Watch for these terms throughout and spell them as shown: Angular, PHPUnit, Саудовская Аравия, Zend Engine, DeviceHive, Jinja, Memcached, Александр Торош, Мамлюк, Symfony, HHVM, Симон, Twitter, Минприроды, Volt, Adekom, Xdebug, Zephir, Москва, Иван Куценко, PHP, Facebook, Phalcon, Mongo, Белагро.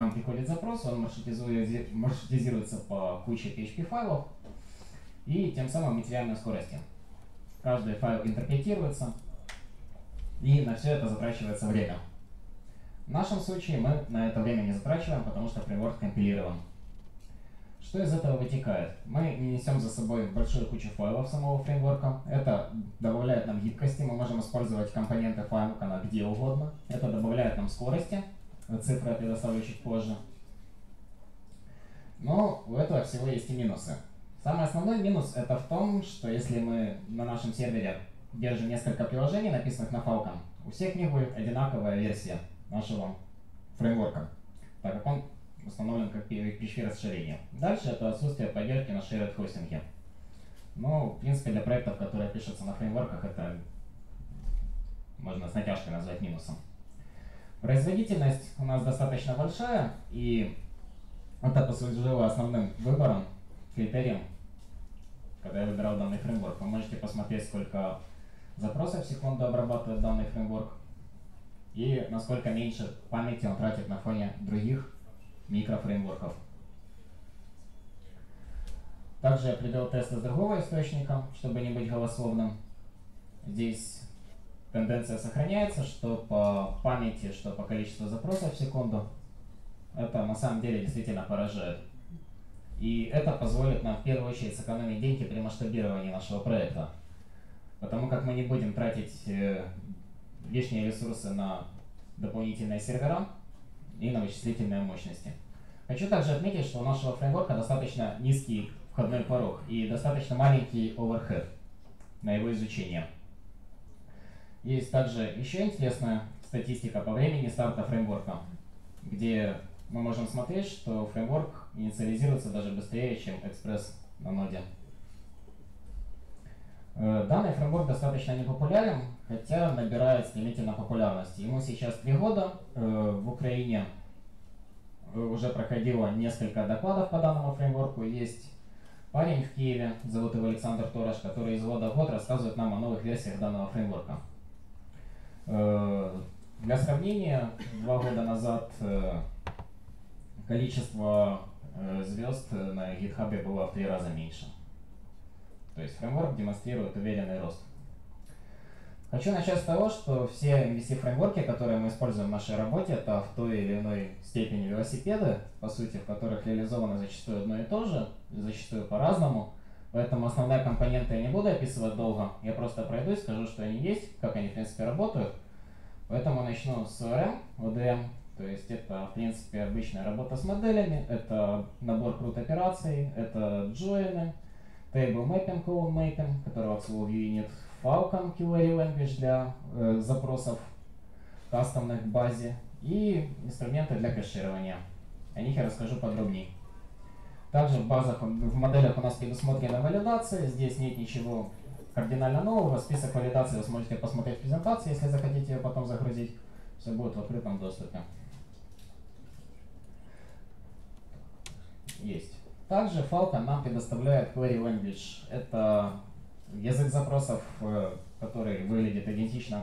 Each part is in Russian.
Нам приходит запрос, он маршрутизируется по куче PHP-файлов и тем самым мы теряем на скорости. Каждый файл интерпретируется и на все это затрачивается время. В нашем случае мы на это время не затрачиваем, потому что фреймворк компилирован. Что из этого вытекает? Мы не несем за собой большую кучу файлов самого фреймворка. Это добавляет нам гибкости, мы можем использовать компоненты Phalcon где угодно. Это добавляет нам скорости, цифры я предоставлю чуть позже. Но у этого всего есть и минусы. Самый основной минус это в том, что если мы на нашем сервере держим несколько приложений, написанных на Phalcon, у всех них будет одинаковая версия нашего фреймворка, так как он установлен как PHP-расширение. Дальше это отсутствие поддержки на shared хостинге. Ну, в принципе, для проектов, которые пишутся на фреймворках, это можно с натяжкой назвать минусом. Производительность у нас достаточно большая, и это послужило основным выбором, критерием, когда я выбирал данный фреймворк. Вы можете посмотреть, сколько запросов в секунду обрабатывает данный фреймворк и насколько меньше памяти он тратит на фоне других микрофреймворков. Также я привел тесты с другого источника, чтобы не быть голословным. Здесь тенденция сохраняется, что по памяти, что по количеству запросов в секунду. Это на самом деле действительно поражает. И это позволит нам в первую очередь сэкономить деньги при масштабировании нашего проекта. Потому как мы не будем тратить лишние ресурсы на дополнительные сервера и на вычислительные мощности. Хочу также отметить, что у нашего фреймворка достаточно низкий входной порог и достаточно маленький overhead на его изучение. Есть также еще интересная статистика по времени старта фреймворка, где мы можем смотреть, что фреймворк инициализируется даже быстрее, чем экспресс на ноде. Данный фреймворк достаточно непопулярен, хотя набирает стремительно популярность. Ему сейчас 3 года. В Украине уже проходило несколько докладов по данному фреймворку. Есть парень в Киеве, зовут его Александр Торош, который из года в год рассказывает нам о новых версиях данного фреймворка. Для сравнения, 2 года назад количество звезд на GitHub было в 3 раза меньше. То есть фреймворк демонстрирует уверенный рост. Хочу начать с того, что все MVC-фреймворки, которые мы используем в нашей работе, это в той или иной степени велосипеды, по сути, в которых реализовано зачастую одно и то же, зачастую по-разному. Поэтому основные компоненты я не буду описывать долго, я просто пройдусь, скажу, что они есть, как они в принципе работают. Поэтому начну с ORM, ODM, то есть это в принципе обычная работа с моделями, это набор крут операций, это джойны. Table mapping, column mapping, которого, к слову, unit Phalcon query language для запросов кастомных к базе и инструменты для кэширования. О них я расскажу подробнее. Также в базах, в моделях у нас предусмотрена валидация. Здесь нет ничего кардинально нового. Список валидаций вы сможете посмотреть в презентации, если захотите ее потом загрузить. Все будет в открытом доступе. Есть. Также Phalcon нам предоставляет query language. Это язык запросов, который выглядит идентично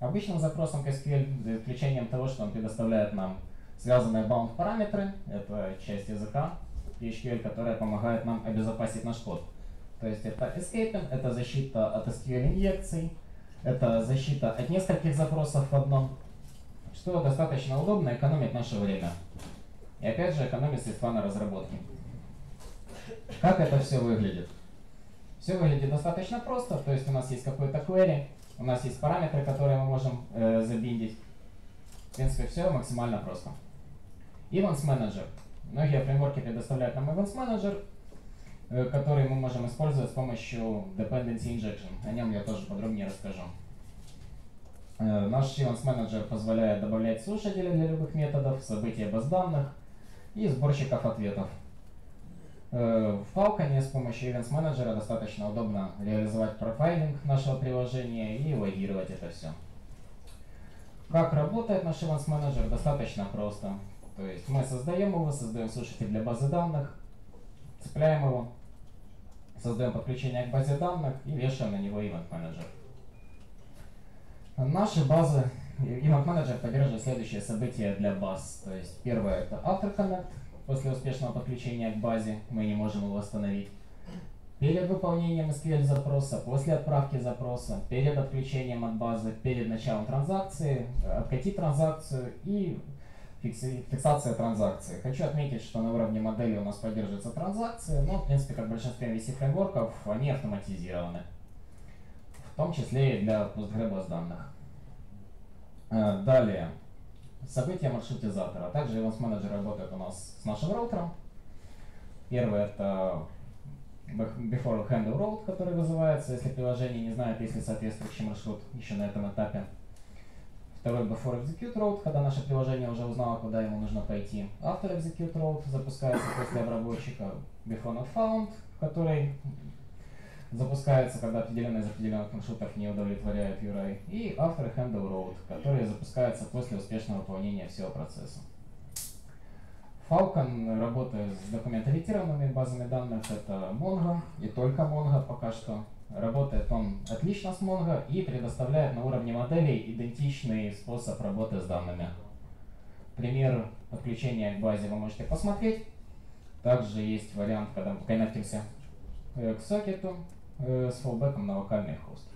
обычным запросам к SQL, за исключением того, что он предоставляет нам связанные bound параметры. Это часть языка SQL, которая помогает нам обезопасить наш код. То есть это escaping, это защита от SQL инъекций, это защита от нескольких запросов в одном, что достаточно удобно, экономит наше время. И опять же экономит средства на разработке. Как это все выглядит? Все выглядит достаточно просто, то есть у нас есть какой-то query, у нас есть параметры, которые мы можем забиндить. В принципе, все максимально просто. Events Manager. Многие фреймворки предоставляют нам Events Manager, который мы можем использовать с помощью Dependency Injection. О нем я тоже подробнее расскажу. Наш Events Manager позволяет добавлять слушателей для любых методов, события баз данных и сборщиков ответов. В Phalcon с помощью Events Manager достаточно удобно реализовать профайлинг нашего приложения и логировать это все. Как работает наш Events Manager? Достаточно просто. То есть мы создаем его, создаем слушатель для базы данных, цепляем его, создаем подключение к базе данных и вешаем на него Event Manager. Наши базы Event Manager поддерживает следующие события для баз. То есть первое — это автор-коннект. После успешного подключения к базе мы не можем его остановить. Перед выполнением SQL-запроса, после отправки запроса, перед отключением от базы, перед началом транзакции, откатить транзакцию и фиксация транзакции. Хочу отметить, что на уровне модели у нас поддерживаются транзакции, но, в принципе, как в большинстве MVC-фреймворков, они автоматизированы, в том числе и для Postgres данных. Далее, события маршрутизатора. Также Event Manager работает у нас с нашим роутером. Первое — это before handle route, который вызывается, если приложение не знает, есть ли соответствующий маршрут еще на этом этапе. Второй — before execute route, когда наше приложение уже узнало, куда ему нужно пойти. After execute route запускается после обработчика before not found, который запускается, когда определенные из определенных маршрутов не удовлетворяют URI. И after handle route, который запускается после успешного выполнения всего процесса. Phalcon работает с документоориентированными базами данных, это Mongo и только Mongo пока что. Работает он отлично с Mongo и предоставляет на уровне моделей идентичный способ работы с данными. Пример подключения к базе вы можете посмотреть. Также есть вариант, когда мы коннектимся к сокету с фоллбеком на локальный хост.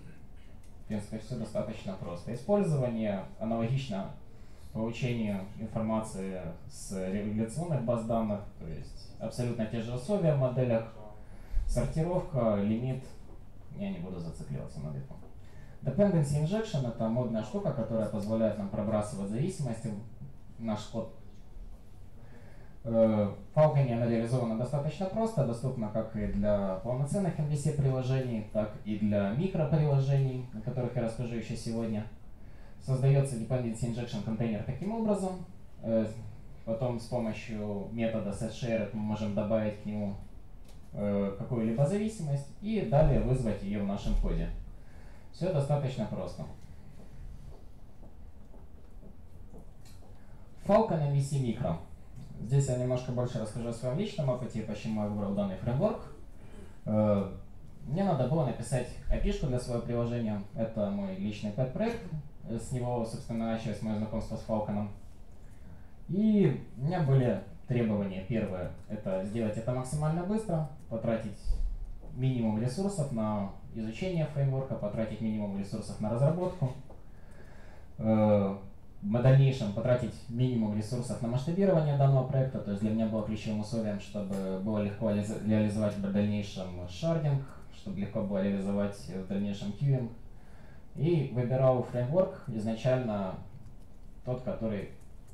В принципе, все достаточно просто. Использование аналогично получению информации с регуляционных баз данных, то есть абсолютно те же условия в моделях, сортировка, лимит. Я не буду зацикливаться на этом. Dependency Injection — это модная штука, которая позволяет нам пробрасывать зависимости в наш код. В Phalcon она реализована достаточно просто, доступна как и для полноценных MVC-приложений, так и для микроприложений, о которых я расскажу еще сегодня. Создается Dependency Injection контейнер таким образом. Потом с помощью метода setShared мы можем добавить к нему какую-либо зависимость и далее вызвать ее в нашем коде. Все достаточно просто. Phalcon MVC Micro. Здесь я немножко больше расскажу о своем личном опыте, почему я выбрал данный фреймворк. Мне надо было написать API-шку для своего приложения. Это мой личный пэт-проект. С него, собственно, началось мое знакомство с Phalcon. И у меня были требования. Первое — это сделать это максимально быстро, потратить минимум ресурсов на изучение фреймворка, потратить минимум ресурсов на разработку, в дальнейшем потратить минимум ресурсов на масштабирование данного проекта. То есть для меня было ключевым условием, чтобы было легко реализовать в дальнейшем шардинг, чтобы легко было реализовать в дальнейшем кьюинг. И выбирал фреймворк изначально тот, который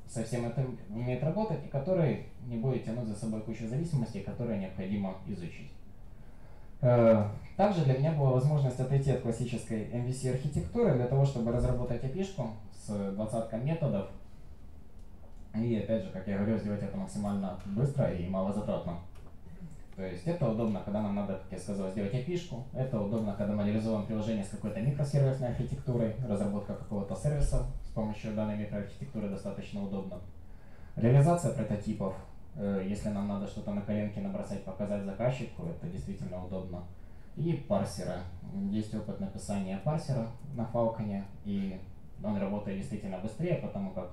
со всем этим умеет работать и который не будет тянуть за собой кучу зависимостей, которые необходимо изучить. Также для меня была возможность отойти от классической MVC-архитектуры для того, чтобы разработать API-шку с 20 методов. И опять же, как я говорил, сделать это максимально быстро и малозатратно. То есть это удобно, когда нам надо, как я сказал, сделать API-шку. Это удобно, когда мы реализуем приложение с какой-то микросервисной архитектурой. Разработка какого-то сервиса с помощью данной микроархитектуры достаточно удобно. Реализация прототипов. Если нам надо что-то на коленке набросать, показать заказчику, это действительно удобно. И парсеры. Есть опыт написания парсера на Phalcon, и он работает действительно быстрее, потому как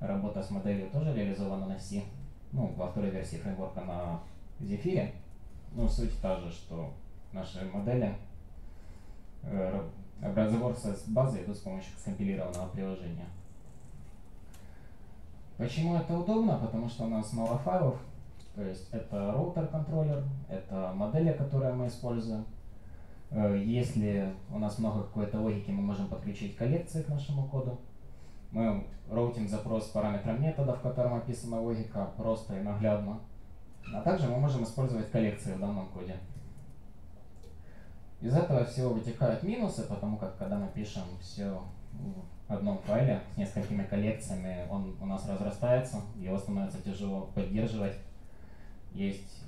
работа с моделью тоже реализована на C. Ну, во второй версии фреймворка на Zephir. Ну, суть та же, что наши модели образовываются с базы идут с помощью скомпилированного приложения. Почему это удобно? Потому что у нас мало файлов. То есть это роутер-контроллер, это модели, которые мы используем. Если у нас много какой-то логики, мы можем подключить коллекции к нашему коду. Мы роутим запрос параметром метода, в котором описана логика, просто и наглядно. А также мы можем использовать коллекции в данном коде. Из этого всего вытекают минусы, потому как когда мы пишем все в одном файле с несколькими коллекциями, он у нас разрастается, его становится тяжело поддерживать. Есть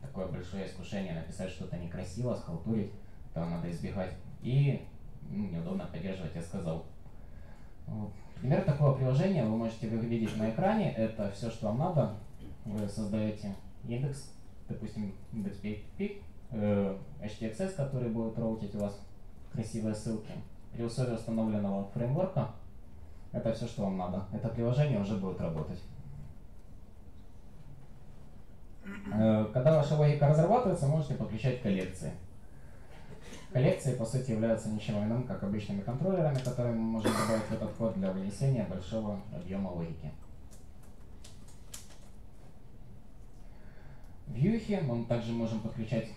такое большое искушение написать что-то некрасиво, схалтурить, этого надо избегать. И неудобно поддерживать, я сказал. Пример такого приложения вы можете видеть на экране. Это все, что вам надо. Вы создаете индекс, допустим, индекс HTXS, который будет роутить у вас красивые ссылки. при условии установленного фреймворка. Это все, что вам надо. Это приложение уже будет работать. Когда ваша логика разрабатывается, можете подключать коллекции. Коллекции, по сути, являются ничем иным, как обычными контроллерами, которые мы можем добавить в этот код для внесения большого объема логики. Вьюхи мы также можем подключать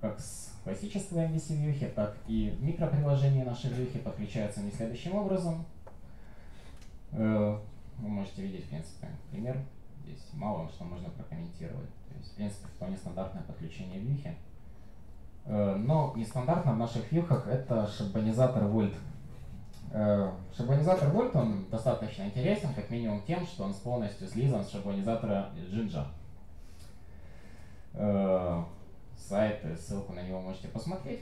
как с классической MVC вьюхи, так и микроприложения нашей вьюхи подключаются не следующим образом. Вы можете видеть, в принципе, пример. Здесь мало что можно прокомментировать. То есть, в принципе, вполне стандартное подключение вьюхи. Но нестандартно в наших вьюхах это шаблонизатор Volt. Шаблонизатор Volt, он достаточно интересен, как минимум тем, что он полностью слизан с шаблонизатора Jinja. Сайт, ссылку на него можете посмотреть.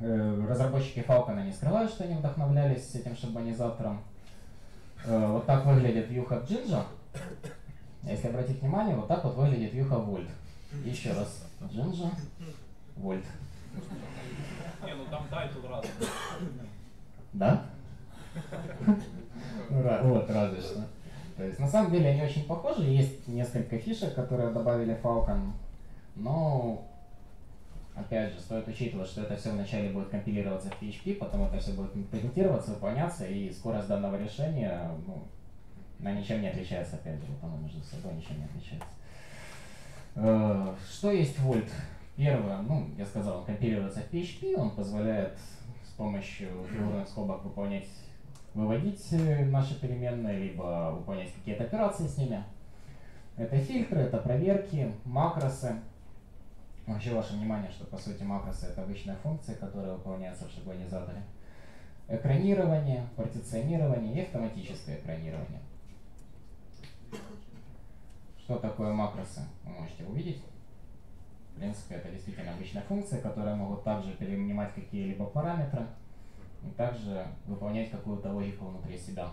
Разработчики Phalcon не скрывают, что они вдохновлялись этим шаблонизатором. Вот так выглядит вьюха Jinja. Если обратить внимание, вот так вот выглядит вьюха Volt. Еще раз. Jinja. Volt. Не, ну там тайтл разный. Да? Вот, разве что. То есть, на самом деле, они очень похожи. Есть несколько фишек, которые добавили Phalcon. Но, опять же, стоит учитывать, что это все вначале будет компилироваться в PHP, потом это все будет имплементироваться, выполняться, и скорость данного решения, ну, она ничем не отличается, опять же, вот оно между собой ничем не отличается. Что есть Volt? Первое, ну, я сказал, он компилируется в PHP, он позволяет с помощью фигурных скобок выполнять, выводить наши переменные, либо выполнять какие-то операции с ними. Это фильтры, это проверки, макросы. Вообще ваше внимание, что по сути макросы — это обычные функции, которые выполняются в шаблонизаторе. Экранирование, партиционирование и автоматическое экранирование. Что такое макросы, вы можете увидеть. В принципе, это действительно обычные функции, которые могут также перенимать какие-либо параметры и также выполнять какую-то логику внутри себя.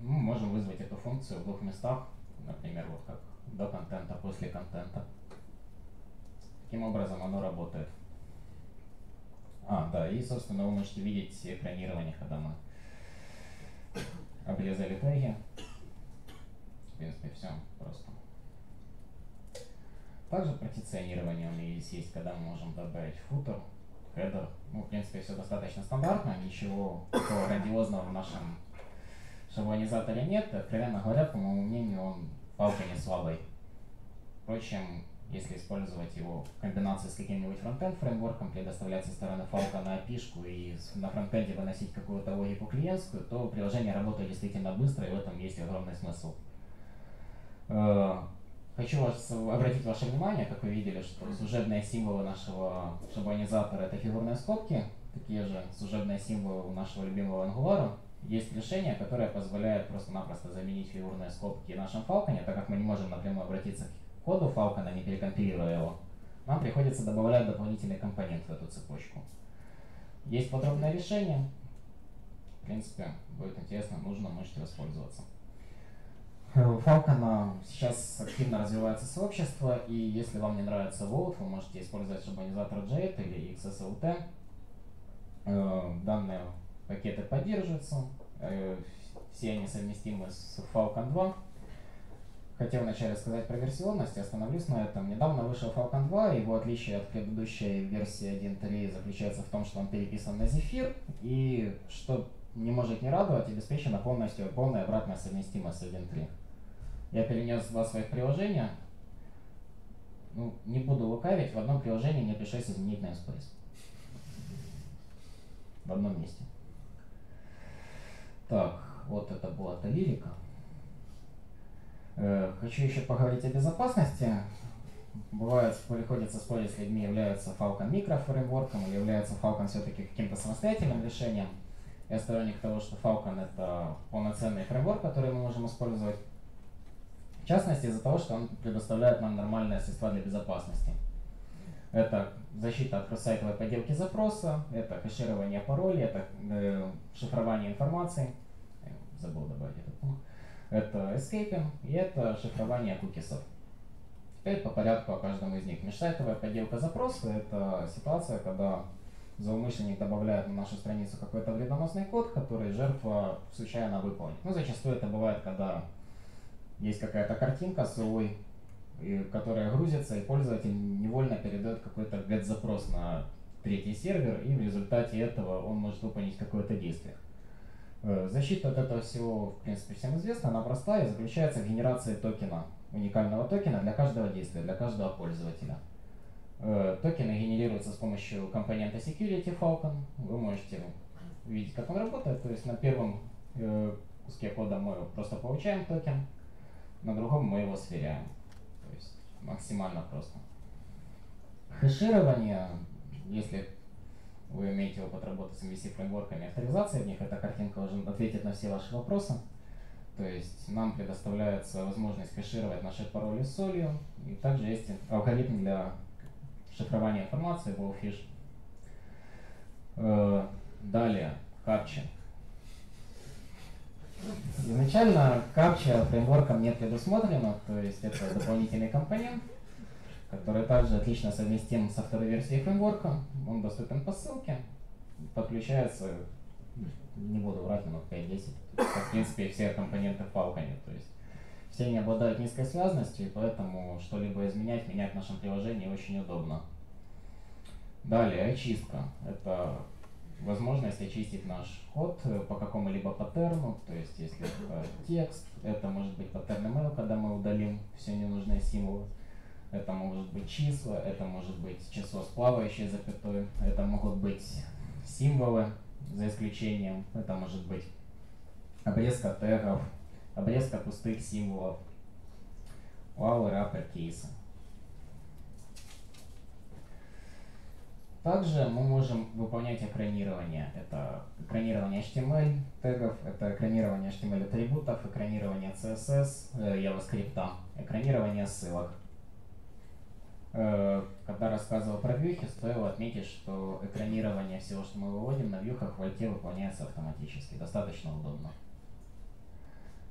Мы можем вызвать эту функцию в двух местах, например, вот как до контента, после контента. Таким образом оно работает. Да, и, собственно, вы можете видеть экранирование, когда мы обрезали теги. В принципе, все просто. Также партиционирование у нас есть, когда мы можем добавить футер, хедер. Ну, в принципе, все достаточно стандартно, ничего такого грандиозного в нашем шаблонизаторе нет. Откровенно говоря, по моему мнению, он палка не слабый. Впрочем, если использовать его в комбинации с каким-нибудь фронтенд фреймворком, предоставлять со стороны Phalcon на API-шку и на фронтенде выносить какую-то логику клиентскую, то приложение работает действительно быстро, и в этом есть огромный смысл. Хочу обратить ваше внимание, как вы видели, что служебные символы нашего шаблонизатора — это фигурные скобки, такие же служебные символы у нашего любимого Angular. Есть решение, которое позволяет просто-напросто заменить фигурные скобки в нашем Phalcon, так как мы не можем напрямую обратиться к коду Phalcon, не перекомпилируя его. Нам приходится добавлять дополнительный компонент в эту цепочку. Есть подробное решение. В принципе, будет интересно, нужно, можете воспользоваться. У Phalcon сейчас активно развивается сообщество, и если вам не нравится Volt, вы можете использовать шаблонизатор JET или XSLT. Данные пакеты поддерживаются, все они совместимы с Phalcon 2. Хотел вначале сказать про версионность, я остановлюсь на этом. Недавно вышел Phalcon 2, его отличие от предыдущей версии 1.3 заключается в том, что он переписан на Zephir, и что не может не радовать, обеспечена полная обратная совместимость с 1.3. Я перенес два своих приложения. Ну, не буду лукавить, в одном приложении мне пришлось изменить namespace. В одном месте. Так, вот это была та лирика. Хочу еще поговорить о безопасности. Бывает, приходится спорить с людьми, является Phalcon микрофреймворком или является Phalcon все-таки каким-то самостоятельным решением. Я сторонник того, что Phalcon — это полноценный фреймворк, который мы можем использовать. В частности, из-за того, что он предоставляет нам нормальные средства для безопасности. Это защита от кросс-сайтовой подделки запроса, это хеширование паролей, это шифрование информации, забыл добавить этот пункт, это эскейпинг и это шифрование кукисов. Теперь по порядку о каждом из них. Межсайтовая подделка запроса — это ситуация, когда злоумышленник добавляет на нашу страницу какой-то вредоносный код, который жертва случайно выполнит. Ну, зачастую это бывает, когда есть какая-то картинка с UI, которая грузится, и пользователь невольно передает какой-то GET-запрос на третий сервер, и в результате этого он может выполнить какое-то действие. Защита от этого всего, в принципе, всем известна, она простая и заключается в генерации токена, уникального токена для каждого действия, для каждого пользователя. Токены генерируются с помощью компонента Security Phalcon. Вы можете видеть, как он работает. То есть на первом куске кода мы просто получаем токен, на другом мы его сверяем. То есть максимально просто. Хэширование, если вы имеете опыт работы с MVC-фреймворками, авторизация в них, эта картинка уже ответит на все ваши вопросы. То есть нам предоставляется возможность хэшировать наши пароли с солью. И также есть алгоритм для шифрования информации, Volfish. Далее, капча. Изначально капча фреймворком не предусмотрена, то есть это дополнительный компонент, который также отлично совместим со второй версией фреймворка. Он доступен по ссылке, подключается, не буду врать, минут 5-10, в принципе все компоненты в Phalcon, то есть все они обладают низкой связностью, и поэтому что-либо изменять, менять в нашем приложении очень удобно. Далее, очистка. Это возможность очистить наш код по какому-либо паттерну, то есть если это текст, это может быть паттерн email, когда мы удалим все ненужные символы, это может быть числа, это может быть число с плавающей запятой, это могут быть символы за исключением, это может быть обрезка тегов, обрезка пустых символов, лауры, апперкейсы. Также мы можем выполнять экранирование. Это экранирование HTML тегов, это экранирование HTML атрибутов, экранирование CSS, JavaScript, экранирование ссылок. Когда рассказывал про вьюхи, стоило отметить, что экранирование всего, что мы выводим на вьюхах, в Вольте выполняется автоматически. Достаточно удобно.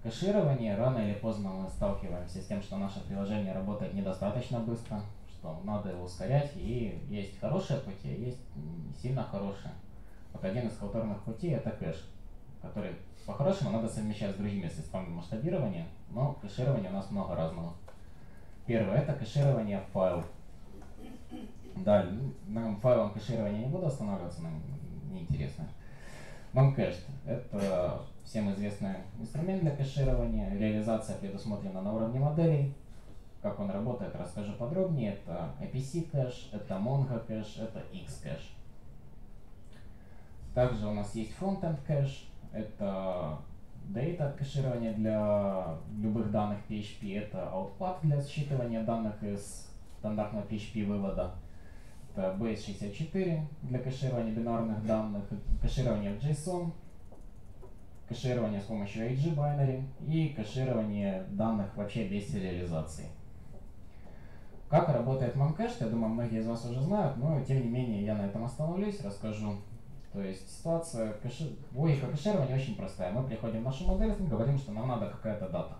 Кэширование. Рано или поздно мы сталкиваемся с тем, что наше приложение работает недостаточно быстро, что надо его ускорять, и есть хорошие пути, есть не сильно хорошие. Вот один из халтурных путей — это кэш, который по-хорошему надо совмещать с другими средствами масштабирования, но кэширования у нас много разного. Первое — это кэширование файлов. Да, нам файлом кэширования не буду останавливаться, нам неинтересно. Memcached — это всем известный инструмент для кэширования. Реализация предусмотрена на уровне моделей. Как он работает, расскажу подробнее. Это APC кэш, это Mongo кэш, это X кэш. Также у нас есть Frontend кэш. Это Data кэширование для любых данных PHP, это Output для считывания данных из стандартного PHP вывода, это Base64 для кэширования бинарных данных, кэширование в JSON, кэширование с помощью IG Binary и кэширование данных вообще без сериализации. Как работает Memcached, я думаю, многие из вас уже знают, но тем не менее я на этом остановлюсь, расскажу. То есть ситуация, логика кэширования очень простая. Мы приходим в нашу модель и говорим, что нам надо какая-то дата.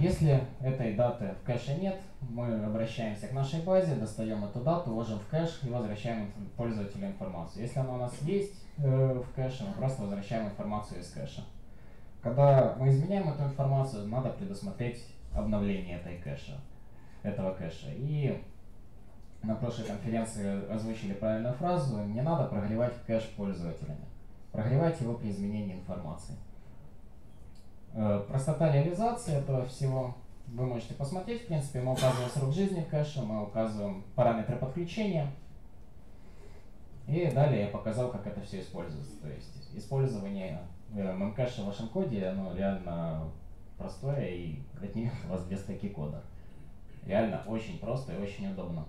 Если этой даты в кэше нет, мы обращаемся к нашей базе, достаем эту дату, ложим в кэш и возвращаем пользователю информацию. Если она у нас есть в кэше, мы просто возвращаем информацию из кэша. Когда мы изменяем эту информацию, надо предусмотреть обновление этого кэша. И на прошлой конференции озвучили правильную фразу: не надо прогревать кэш пользователями. Прогревать его при изменении информации. Простота реализации этого всего вы можете посмотреть. В принципе, мы указываем срок жизни кэша, мы указываем параметры подключения. И далее я показал, как это все используется. То есть использование Memcached в вашем коде, оно реально простое, и отнимет у вас без таких кода. Реально очень просто и очень удобно.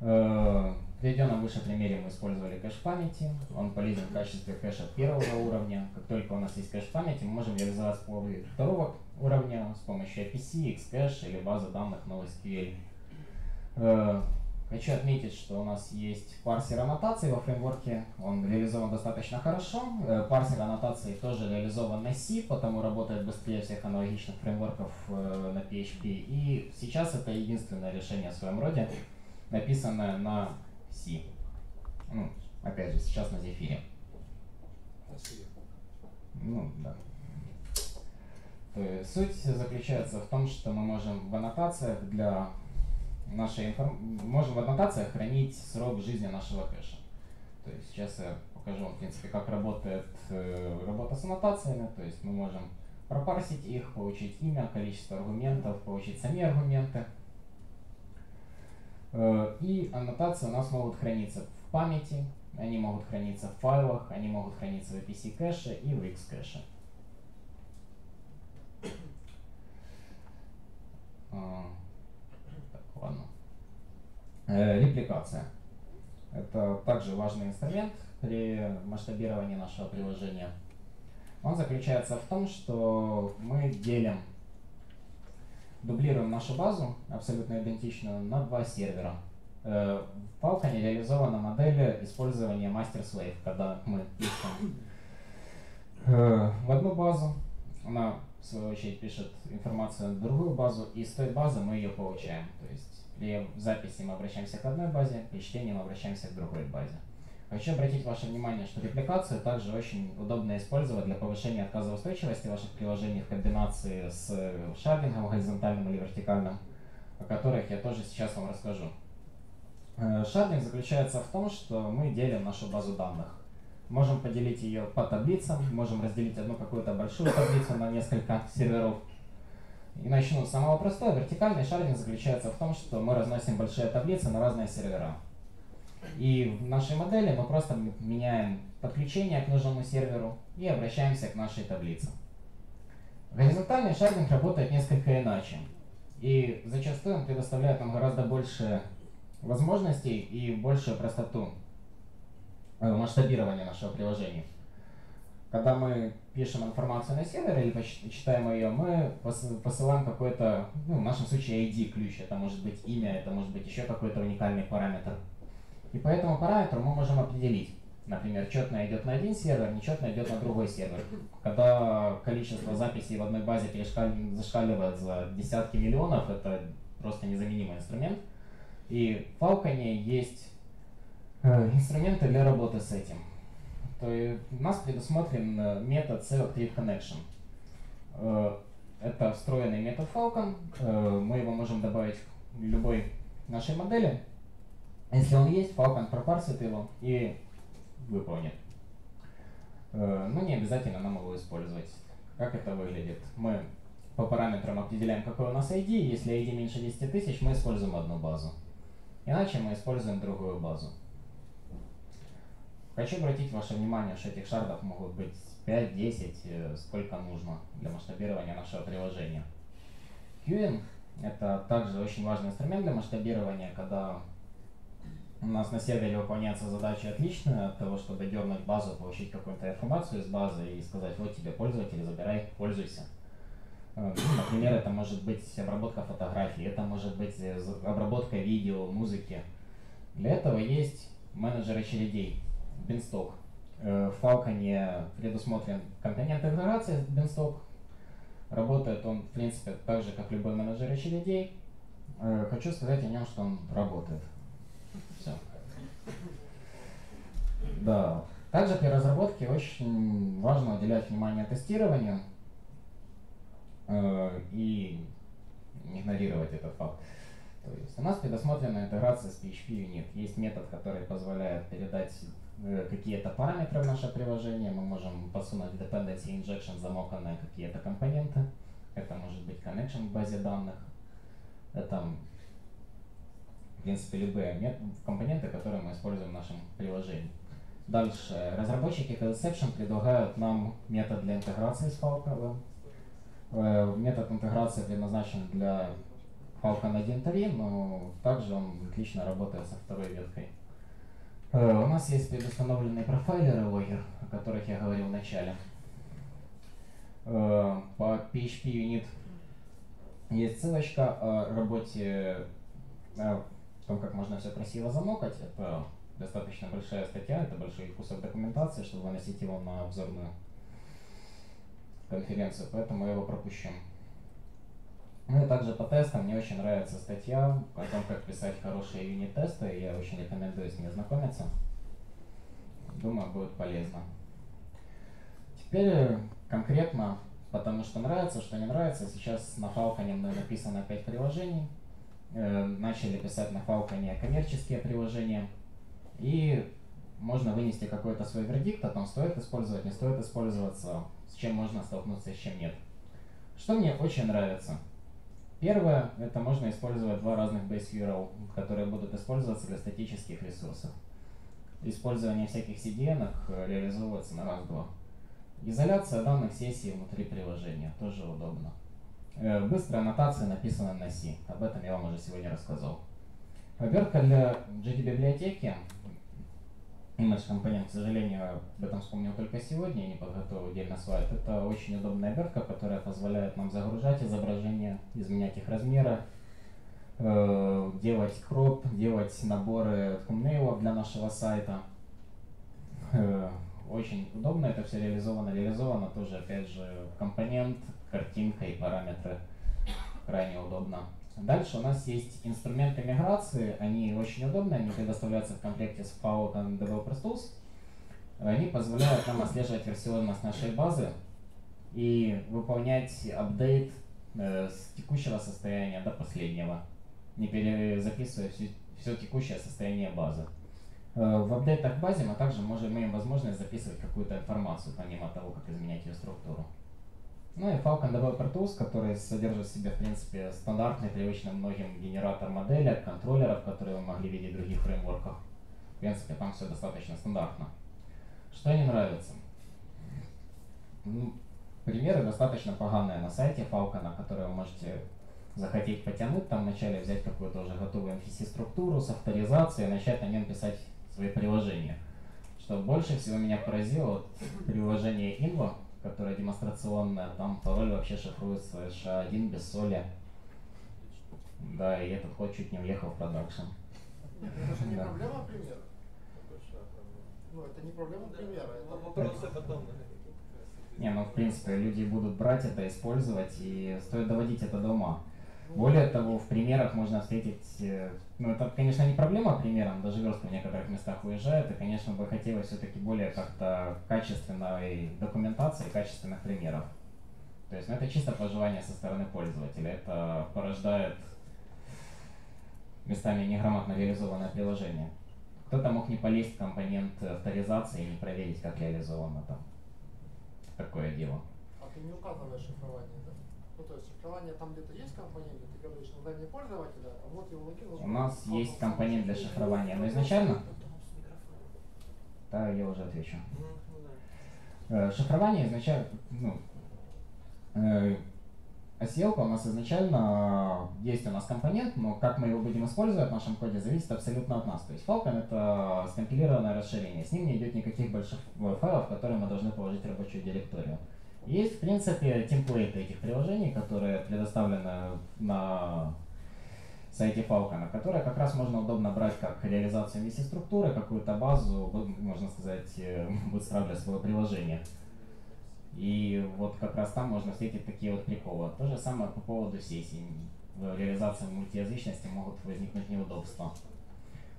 В приведенном выше примере мы использовали кэш памяти. Он полезен в качестве кэша первого уровня. Как только у нас есть кэш памяти, мы можем реализовать всплывы второго уровня с помощью APC, Xcache или базы данных NoSQL. Хочу отметить, что у нас есть парсер аннотаций во фреймворке. Он реализован достаточно хорошо. Парсер аннотаций тоже реализован на C, потому работает быстрее всех аналогичных фреймворков на PHP. И сейчас это единственное решение в своем роде, написанная на C. Ну, опять же, сейчас на Zephir. Ну, да. Суть заключается в том, что мы можем в аннотациях хранить срок жизни нашего кэша. То есть сейчас я покажу вам, в принципе, как работает работа с аннотациями. То есть мы можем пропарсить их, получить имя, количество аргументов, получить сами аргументы. И аннотации у нас могут храниться в памяти, они могут храниться в файлах, они могут храниться в IPC кэше и в X кэше. Так, ладно. Репликация. Это также важный инструмент при масштабировании нашего приложения. Он заключается в том, что мы дублируем нашу базу, абсолютно идентичную, на два сервера. В Phalcon реализована модель использования мастер-слейв, когда мы пишем в одну базу, она в свою очередь пишет информацию в другую базу, и с той базы мы ее получаем. То есть при записи мы обращаемся к одной базе, при чтении мы обращаемся к другой базе. Хочу обратить ваше внимание, что репликацию также очень удобно использовать для повышения отказоустойчивости ваших приложений в комбинации с шардингом горизонтальным или вертикальным, о которых я тоже сейчас вам расскажу. Шардинг заключается в том, что мы делим нашу базу данных. Можем поделить ее по таблицам, можем разделить одну какую-то большую таблицу на несколько серверов. И начну с самого простого. Вертикальный шардинг заключается в том, что мы разносим большие таблицы на разные сервера. И в нашей модели мы просто меняем подключение к нужному серверу и обращаемся к нашей таблице. Горизонтальный шардинг работает несколько иначе. И зачастую он предоставляет нам гораздо больше возможностей и большую простоту масштабирования нашего приложения. Когда мы пишем информацию на сервер или читаем ее, мы посылаем какой-то, в нашем случае ID-ключ, это может быть имя, это может быть еще какой-то уникальный параметр. И по этому параметру мы можем определить, например, четное идет на один сервер, нечетное идет на другой сервер. Когда количество записей в одной базе зашкаливает за десятки миллионов, это просто незаменимый инструмент. И в Phalcon есть инструменты для работы с этим. То есть у нас предусмотрен метод SelectReadConnection. Это встроенный метод Phalcon. Мы его можем добавить в любой нашей модели. Если он есть, Phalcon пропарсит его и выполнит. Но не обязательно нам его использовать. Как это выглядит? Мы по параметрам определяем, какой у нас ID. Если ID меньше 10 тысяч, мы используем одну базу. Иначе мы используем другую базу. Хочу обратить ваше внимание, что этих шардов могут быть 5, 10, сколько нужно для масштабирования нашего приложения. Queuing — это также очень важный инструмент для масштабирования, когда у нас на сервере выполняется задача отличная от того, чтобы дернуть базу, получить какую-то информацию из базы и сказать, вот тебе пользователь, забирай, пользуйся. Например, это может быть обработка фотографий, это может быть обработка видео, музыки. Для этого есть менеджер очередей, бинсток. В Phalcon предусмотрен компонент игнорации бинсток. Работает он, в принципе, так же, как любой менеджер очередей. Хочу сказать о нем, что он работает. Все. Да. Также при разработке очень важно уделять внимание тестированию и игнорировать этот факт. То есть у нас предусмотрена интеграция с PHP-Unit. Есть метод, который позволяет передать какие-то параметры в наше приложение. Мы можем посунуть dependency injection замока на какие-то компоненты. Это может быть connection в базе данных. Это, в принципе, любые компоненты, которые мы используем в нашем приложении. Дальше. Разработчики Exception предлагают нам метод для интеграции с Phalcon. Метод интеграции предназначен для Phalcon 1.3, но также он отлично работает со второй веткой. У нас есть предустановленные профайлеры логер, о которых я говорил в начале. По PHP-Unit есть ссылочка о работе, о том, как можно все красиво замокать. Это достаточно большая статья, это большой кусок документации, чтобы выносить его на обзорную конференцию, поэтому я его пропущу. Ну и также по тестам мне очень нравится статья о том, как писать хорошие юнит-тесты. Я очень рекомендую с ней ознакомиться. Думаю, будет полезно. Теперь конкретно, потому что нравится, что не нравится. Сейчас на Phalcon мной написано 5 приложений. Начали писать на Phalcon коммерческие приложения. И можно вынести какой-то свой вердикт о том, стоит использовать, не стоит использоваться, с чем можно столкнуться, с чем нет. Что мне очень нравится. Первое, это можно использовать два разных base URL, которые будут использоваться для статических ресурсов. Использование всяких CDN реализовывается на раз-два. Изоляция данных сессий внутри приложения, тоже удобно. Быстрые аннотации написаны на C, об этом я вам уже сегодня рассказал. Обертка для GD-библиотеки, Image-компонент, к сожалению, об этом вспомнил только сегодня, я не подготовил отдельно слайд. Это очень удобная обертка, которая позволяет нам загружать изображения, изменять их размеры, делать кроп, делать наборы thumbnail'ов для нашего сайта. Очень удобно это все реализовано. Реализовано тоже, опять же, компонент, картинка и параметры. Крайне удобно. Дальше у нас есть инструменты миграции, они очень удобны, они предоставляются в комплекте с Phalcon Developer Tools. Они позволяют нам отслеживать версионность нашей базы и выполнять апдейт с текущего состояния до последнего, не перезаписывая все текущее состояние базы. В апдейтах к базе мы также имеем возможность записывать какую-то информацию, помимо того, как изменять ее структуру. Ну и Phalcon Developer Tools, который содержит в себе, в принципе, стандартный, привычный многим генератор моделек, контроллеров, которые вы могли видеть в других фреймворках. В принципе, там все достаточно стандартно. Что не нравится? Ну, примеры достаточно поганые на сайте Phalcon, которые вы можете захотеть потянуть, там вначале взять какую-то уже готовую MVC-структуру с авторизацией и начать на нем писать свои приложения. Что больше всего меня поразило, приложение Invo, которая демонстрационная, там пароль вообще шифруется SHA-1 без соли. Да, и этот код чуть не уехал в продакшн. Нет, это же не проблема примера. Ну, это не проблема примера, это вопросы потом. Не, ну, в принципе, люди будут брать это, использовать, и стоит доводить это до ума. Более того, в примерах можно встретить, ну, это, конечно, не проблема примером, даже верстка в некоторых местах уезжает, и, конечно, бы хотелось все-таки более как-то качественной документации, качественных примеров. То есть, ну, это чисто пожелание со стороны пользователя, это порождает местами неграмотно реализованное приложение. Кто-то мог не полезть в компонент авторизации и не проверить, как реализовано там такое дело. А ты не указываешь шифрование, да? Ну, то есть шифрование там где-то есть компонент, ты говоришь, ну дай мне пользователя, а вот его логин. У нас есть компонент для шифрования, но изначально... Да, я уже отвечу. Шифрование изначально... Ну, SEO у нас изначально есть компонент, но как мы его будем использовать в нашем коде, зависит абсолютно от нас. То есть Phalcon — это скомпилированное расширение, с ним не идет никаких больших файлов, которые мы должны положить в рабочую директорию. Есть, в принципе, темплейты этих приложений, которые предоставлены на сайте Phalcon, которые как раз можно удобно брать как реализацию MVC-структуры, какую-то базу, можно сказать, bootstrap для своего приложения. И вот как раз там можно встретить такие вот приколы. То же самое по поводу сессий. В реализации мультиязычности могут возникнуть неудобства.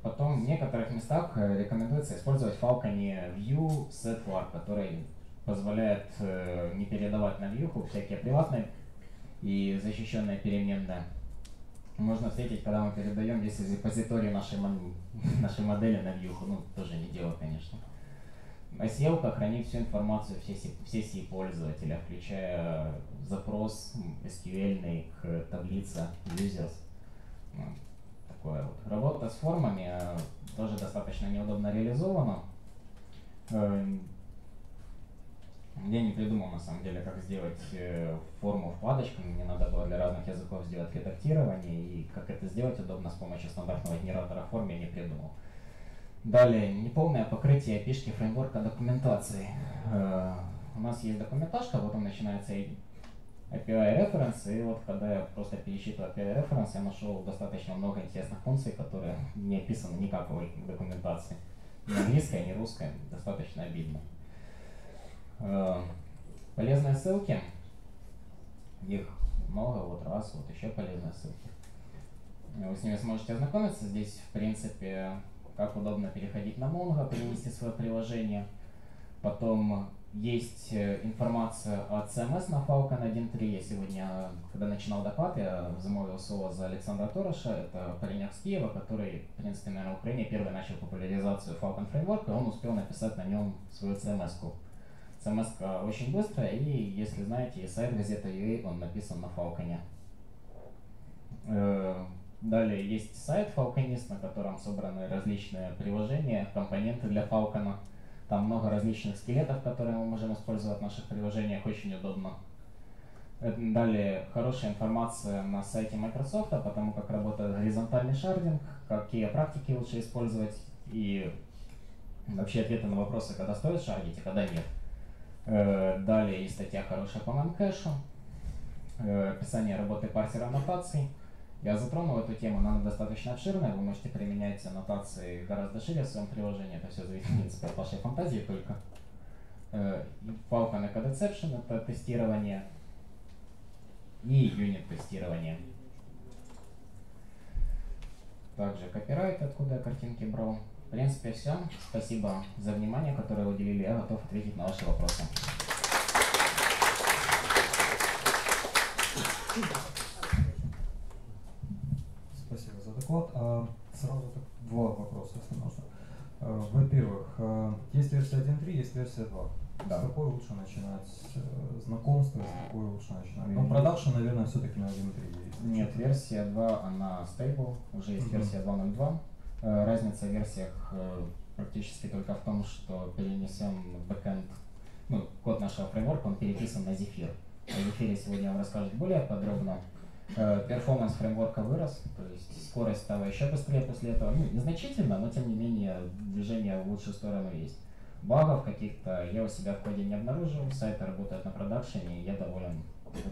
Потом в некоторых местах рекомендуется использовать Phalcon View Setwar, который позволяет не передавать на вьюху всякие приватные и защищенные переменные. Можно встретить, когда мы передаем здесь из репозитории нашей модели на вьюху. Ну, тоже не дело, конечно. SEO хранит всю информацию в сессии пользователя, включая запрос SQL к таблице users. Такое вот. Работа с формами тоже достаточно неудобно реализована. Я не придумал, на самом деле, как сделать форму вкладочками. Мне надо было для разных языков сделать редактирование, и как это сделать удобно с помощью стандартного генератора форм я не придумал. Далее, неполное покрытие API-шки фреймворка документации. У нас есть документашка, потом начинается API-референс, и вот когда я просто пересчитываю API-референс, я нашел достаточно много интересных функций, которые не описаны никак в документации. Ни английская, ни русская, достаточно обидно. Полезные ссылки, их много, вот раз, вот еще полезные ссылки. Вы с ними сможете ознакомиться. Здесь, в принципе, как удобно переходить на Mongo, принести свое приложение. Потом есть информация о CMS на Phalcon 1.3. Я сегодня, когда начинал доклад, я замолвил слово за Александра Тороша. Это паренек с Киева, который, в принципе, наверное, в Украине первый начал популяризацию Phalcon фреймворка, и он успел написать на нем свою CMS-ку. CMS-ка очень быстрая, и, если знаете, и сайт газета.ua, он написан на Phalcon. Далее есть сайт Phalconist, на котором собраны различные приложения, компоненты для Phalcon. Там много различных скелетов, которые мы можем использовать в наших приложениях, очень удобно. Далее хорошая информация на сайте Microsoft, потому как работает горизонтальный шардинг, какие практики лучше использовать и вообще ответы на вопросы, когда стоит шардить и когда нет. Далее есть статья хорошая по мемкэшу, описание работы парсера аннотаций. Я затронул эту тему, она достаточно обширная, вы можете применять аннотации гораздо шире в своем приложении, это все зависит, в принципе, от вашей фантазии только. Phalcon Ecodeception — это тестирование и юнит-тестирование. Также копирайт, откуда я картинки брал. В принципе, все. Спасибо за внимание, которое вы уделили, я готов ответить на ваши вопросы. Спасибо за доклад. Сразу два вопроса, если можно. Во-первых, есть версия 1.3, есть версия 2. Да. С какой лучше начинать знакомство, с какой лучше начинать? Ну, продакшн, наверное, все-таки на 1.3. Нет, версия 2, она stable, уже есть версия 2.0.2. Разница в версиях практически только в том, что перенесем бэкэнд, ну, код нашего фреймворка, он переписан на Zephir. О Zephir сегодня я вам расскажу более подробно. Перформанс фреймворка вырос, то есть скорость стала еще быстрее после этого. Ну, незначительно, но тем не менее движение в лучшую сторону есть. Багов каких-то я у себя в коде не обнаружил, сайты работают на продакшене, я доволен,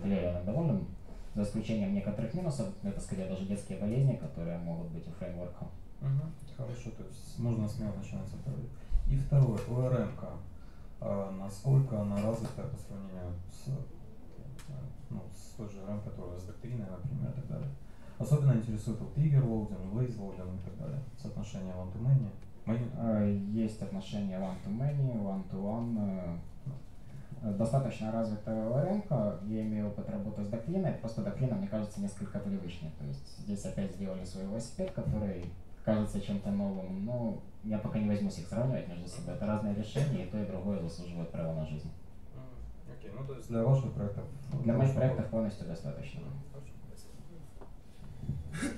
реально доволен, за исключением некоторых минусов, это скорее даже детские болезни, которые могут быть у фреймворка. Угу. Хорошо, то есть можно смело начинать с этого. И второе, ORM-ка. Насколько она развита по сравнению с... ну, с той же RAM, которая с доктриной, например, и так далее. Особенно интересует trigger loading, lazy loading и так далее. Соотношение one-to-many. Есть отношение one-to-many, one-to-one. Достаточно развитая ORM-ка. Я имею опыт работы с доктриной. Просто доктрина, мне кажется, несколько привычнее. То есть здесь опять сделали свой велосипед, который кажется чем-то новым. Но я пока не возьмусь их сравнивать между собой. Это разные решения, и то, и другое заслуживает права на жизнь. Окей, ну то есть для ваших проектов? Для моих проектов полностью достаточно. Хорошо, спасибо.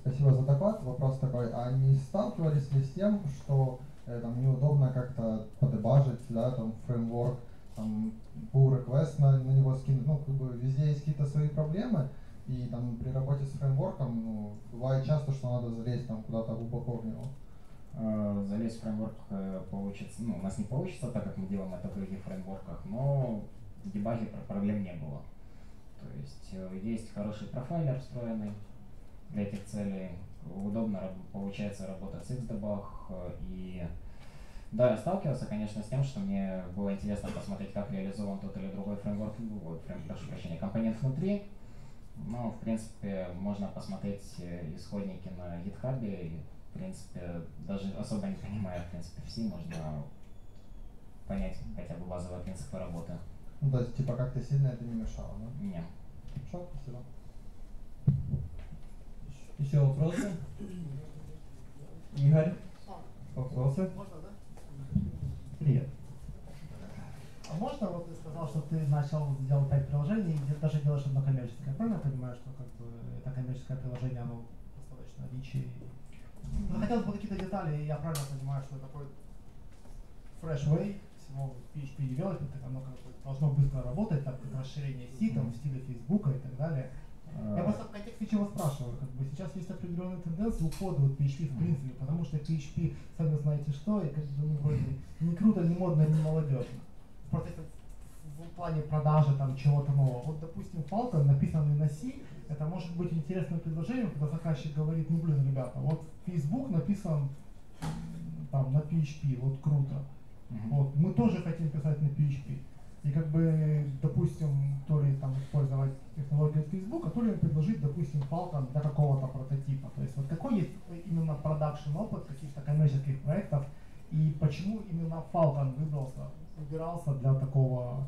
Спасибо за доклад. Вопрос такой, а не сталкивались ли с тем, что там, неудобно как-то подебажить, да, там, фреймворк, там, pull request на него скинуть, ну, как бы везде есть какие-то свои проблемы, и там при работе с фреймворком, ну, бывает часто, что надо залезть там куда-то глубоко в него. Залезть в фреймворк получится, ну, у нас не получится, так как мы делаем это в других фреймворках, но в дебаге проблем не было. То есть есть хороший профайлер встроенный для этих целей, удобно получается работать с Xdebug. И да, я сталкивался, конечно, с тем, что мне было интересно посмотреть, как реализован тот или другой фреймворк, компонент внутри. Но, в принципе, можно посмотреть исходники на GitHub. В принципе, даже особо не понимая, в принципе, все можно понять хотя бы базовые принципы работы. Ну, то есть, типа, как-то сильно это не мешало, да? Нет. Хорошо, спасибо. Еще вопросы? Игорь? Вопросы? Можно, да? Привет. А можно, вот ты сказал, что ты начал делать 5 приложений, и даже делаешь одно коммерческое. Правильно я понимаю, что как бы это коммерческое приложение, оно достаточно ричи? Но хотелось бы какие-то детали, и я правильно понимаю, что такой fresh way всего PHP development, оно как бы должно быстро работать, там, расширение C, там, в стиле Фейсбука и так далее. Я просто в контексте чего спрашиваю, как бы сейчас есть определенные тенденции ухода от PHP в принципе, потому что PHP, сами знаете что, и как бы, ну, вроде не круто, не модно, не молодежно. Просто это в плане продажи там чего-то нового. Вот, допустим, Phalcon, написанный на C, это может быть интересным предложением, когда заказчик говорит, ну, блин, ребята, вот Facebook написан там на PHP, вот круто. Вот, мы тоже хотим писать на PHP. PHP. И как бы, допустим, то ли там использовать технологию Facebook, а то ли предложить, допустим, Phalcon для какого-то прототипа. То есть вот какой есть именно продакшн опыт каких-то коммерческих проектов и почему именно Phalcon выбирался для такого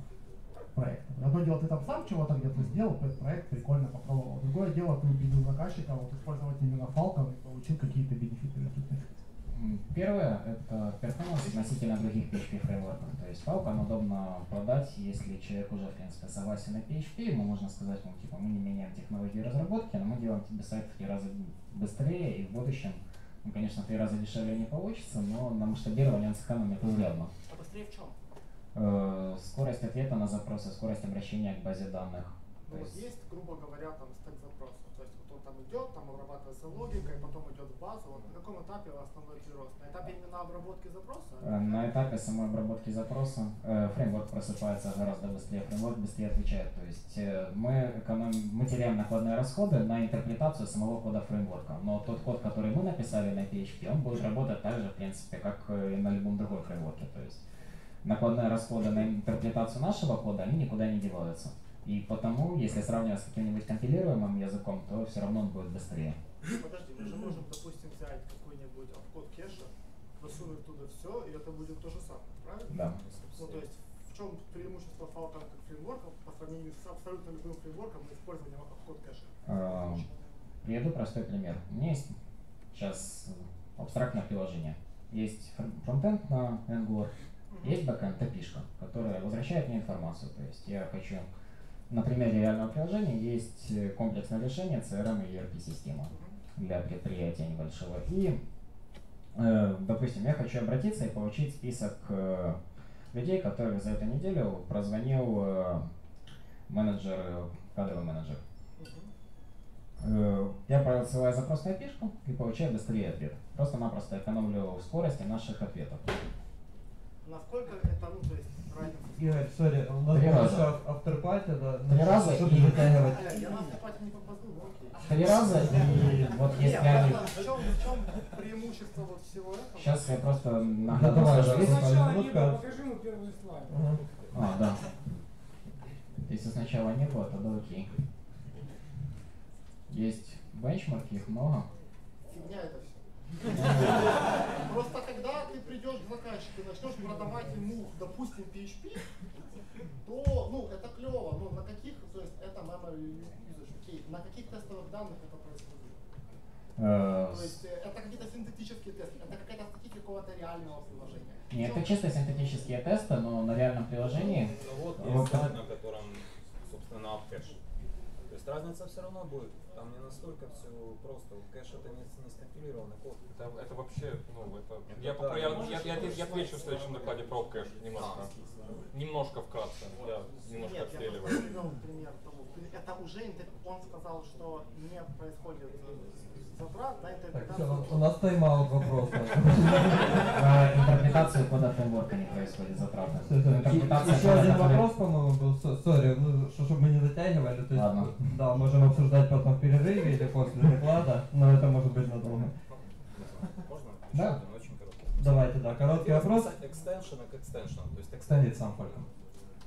проекта. Одно дело, ты там сам чего-то где-то сделал, проект прикольно попробовал. Другое дело, ты убедил заказчика вот использовать именно Phalcon и получил какие-то бенефиты для них. Первое — это перформанс относительно других PHP-фреймворков. То есть Phalcon удобно продать, если человек уже, в принципе, согласен на PHP, ему можно сказать, ну, типа, мы не меняем технологию разработки, но мы делаем тебе сайт в 3 раза быстрее, и в будущем, ну, конечно, в 3 раза дешевле не получится, но на масштабирование он сэкономит изрядно. А быстрее в чем? Скорость ответа на запросы, скорость обращения к базе данных. Ну, вот есть, грубо говоря, там стек запросов, то есть вот он там идет, там обрабатывается логика, и потом идет в базу. Вот на каком этапе основной прирост? На этапе именно обработки запроса? На этапе самой обработки запроса фреймворк просыпается гораздо быстрее, фреймворк быстрее отвечает. То есть мы теряем накладные расходы на интерпретацию самого кода фреймворка, но тот код, который мы написали на PHP, он будет работать так же, в принципе, как и на любом другом фреймворке. То есть накладные расходы на интерпретацию нашего кода, они никуда не деваются. И потому, если сравнивать с каким-нибудь компилируемым языком, то все равно он будет быстрее. Подожди, мы же можем, допустим, взять какой-нибудь обкод кэша, засунуть туда все, и это будет то же самое, правильно? Да. Ну, то есть, в чем преимущество Phalcon как фреймворка по сравнению с абсолютно любым фреймворком и использованием обкод кэша? Приведу простой пример. У меня есть сейчас абстрактное приложение. Есть фронтенд на Angular, есть бэкенд, API-шка, которая возвращает мне информацию. То есть, я хочу... На примере реального приложения есть комплексное решение CRM и ERP-система для предприятия небольшого. И, допустим, я хочу обратиться и получить список людей, которые за эту неделю прозвонил кадровый менеджер. Я присылаю запрос на API-шку и получаю быстрее ответ. Просто-напросто экономлю скорость наших ответов. Насколько это, ну, то есть, разница? Игорь, сори, у нас больше авторпати, да? 3 раза и... Я на авторпати не попаду, ну окей. 3 раза и вот есть реально... В чем преимущество вот всего этого? Сейчас я просто нагадываю... Сначала не было, покажи ему первый слайд. А, да. Если сначала не было, тогда окей. Есть бенчмарки, их много. Фигня это все. Просто когда ты придешь к заказчику и начнешь продавать ему, допустим, PHP, то, ну, это клево, но на каких, то есть, это memory usage, на каких тестовых данных это происходит? То есть, это какие-то синтетические тесты, это какая-то статистика какого-то реального приложения. Нет, это чисто синтетические тесты, но на реальном приложении... Ну, вот есть сайт, на котором, собственно, апкэш. То есть разница все равно будет, там не настолько все просто, кэш это не скомпилированный код. Это вообще, ну, это... Я отвечу в следующем докладе про кэш, немножко вкратце, я немножко отстреливаю. Нет, я просто пример того, это уже, он сказал, что не происходит затрат на интерпретацию. Так, у нас тайм-аут вопрос. На интерпретацию кода фреймворка не происходит затрат. Еще один вопрос, по-моему, был, сори, чтобы мы не затягивали, то есть... Да, можем обсуждать потом в перерыве или после доклада, но это может быть надолго. Можно? Да. Очень короткий. Давайте, да, короткий вопрос. Экстеншн к экстеншну, то есть экстендит сам Phalcon.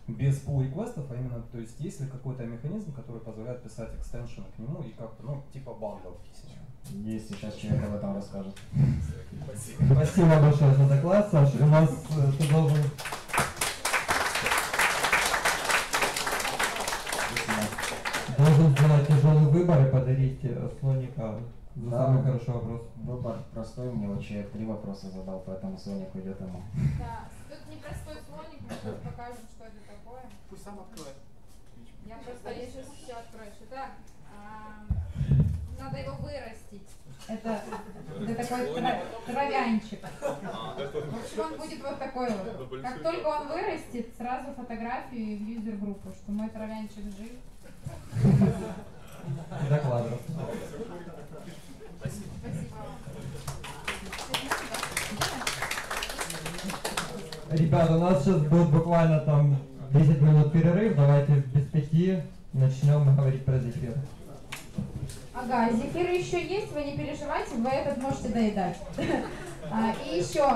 Без pull-реквестов, а именно, то есть есть ли какой-то механизм, который позволяет писать экстеншн к нему и как-то, ну, типа бандов? Есть, сейчас человек об этом расскажет. Спасибо. Спасибо большое за доклад, Саш. У нас ты должен... Должен сделать тяжелый выбор и подарить слоника. За самый хороший вопрос. Выбор простой, мне вот человек 3 вопроса задал, поэтому слоник уйдет ему. Да, тут непростой слоник, мы сейчас покажем, что это такое. Пусть сам откроет. Я сейчас все открою. Итак, надо его вырастить. Это такой травянчик. В общем, он будет вот такой вот. Как только он вырастет, сразу фотографию и в юзер-группу, что мой травянчик жив. Докладываю. Спасибо. Ребята, у нас сейчас будет буквально там 10 минут перерыв. Давайте без 5 начнем говорить про Zephir. Ага, Zephir еще есть, вы не переживайте, вы этот можете доедать. И еще,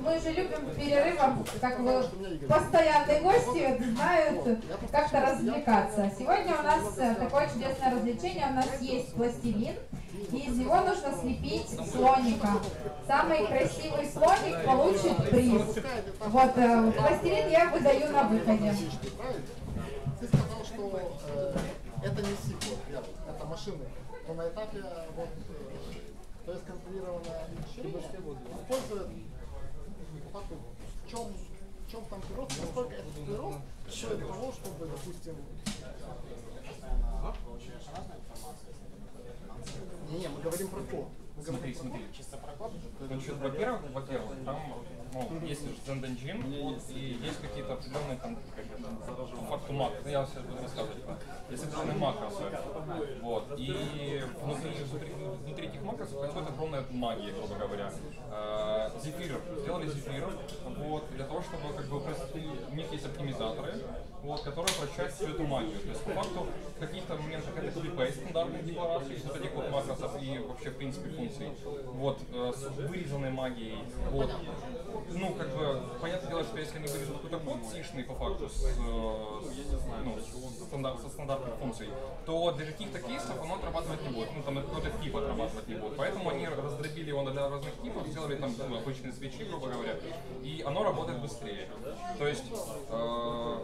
мы же любим перерывом, как бы постоянные гости знают, как-то развлекаться. Сегодня у нас такое чудесное развлечение, у нас есть пластилин, и из него нужно слепить слоника. Самый красивый слоник получит приз. Вот, пластилин я выдаю на выходе. Ты сказал, что это не сиквел, это машины. Но на этапе вот... То есть контролированное лечение использует потугу. В чем там прирост, насколько это прирост, все для того, чтобы, допустим... Не, мы говорим про код. Смотри, чисто про код. Во-первых, там, ну, если же Zend Engine, и есть какие-то определенные там, факту мак, я все буду рассказывать. Есть определенные макросы, вот, и внутри этих макросов происходит огромная магия, грубо говоря. Zephir, сделали Zephir, вот, для того, чтобы, как бы, у них есть оптимизаторы, вот, которые прощают всю эту магию. То есть, по факту, в каких-то моментах это copy-paste стандартных деклараций, из вот этих вот макросов и вообще, в принципе, функций, вот, с вырезанной магией, вот. Ну, как бы, понятное дело, что если они вырезут какой-то код сишный, по факту, со стандартных функций, то для каких-то кейсов оно отрабатывать не будет, ну, там, какой-то тип отрабатывать не будет. Поэтому они раздробили его для разных типов, сделали там обычные свечи, грубо говоря, и оно работает быстрее. То есть, ну,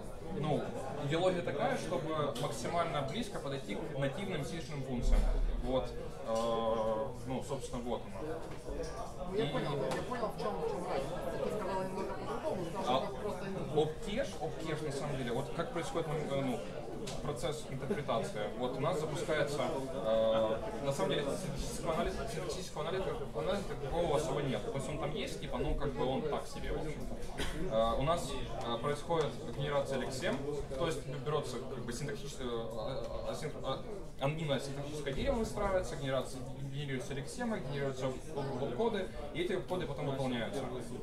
идеология такая, чтобы максимально близко подойти к нативным сишным функциям. Вот, ну, собственно, вот оно. Я понял, в чем разница. Обкеш, на самом деле, вот как происходит, ну, процесс интерпретации. Вот у нас запускается, на самом деле, синтаксического анализа такого особо нет. То есть он там есть, типа, ну, как бы он так себе, в общем-то. У нас происходит генерация LXM, то есть берется, как бы, анонимное синтаксическое дерево выстраивается, генерируется LXM, генерируются коды, и эти коды потом выполняются.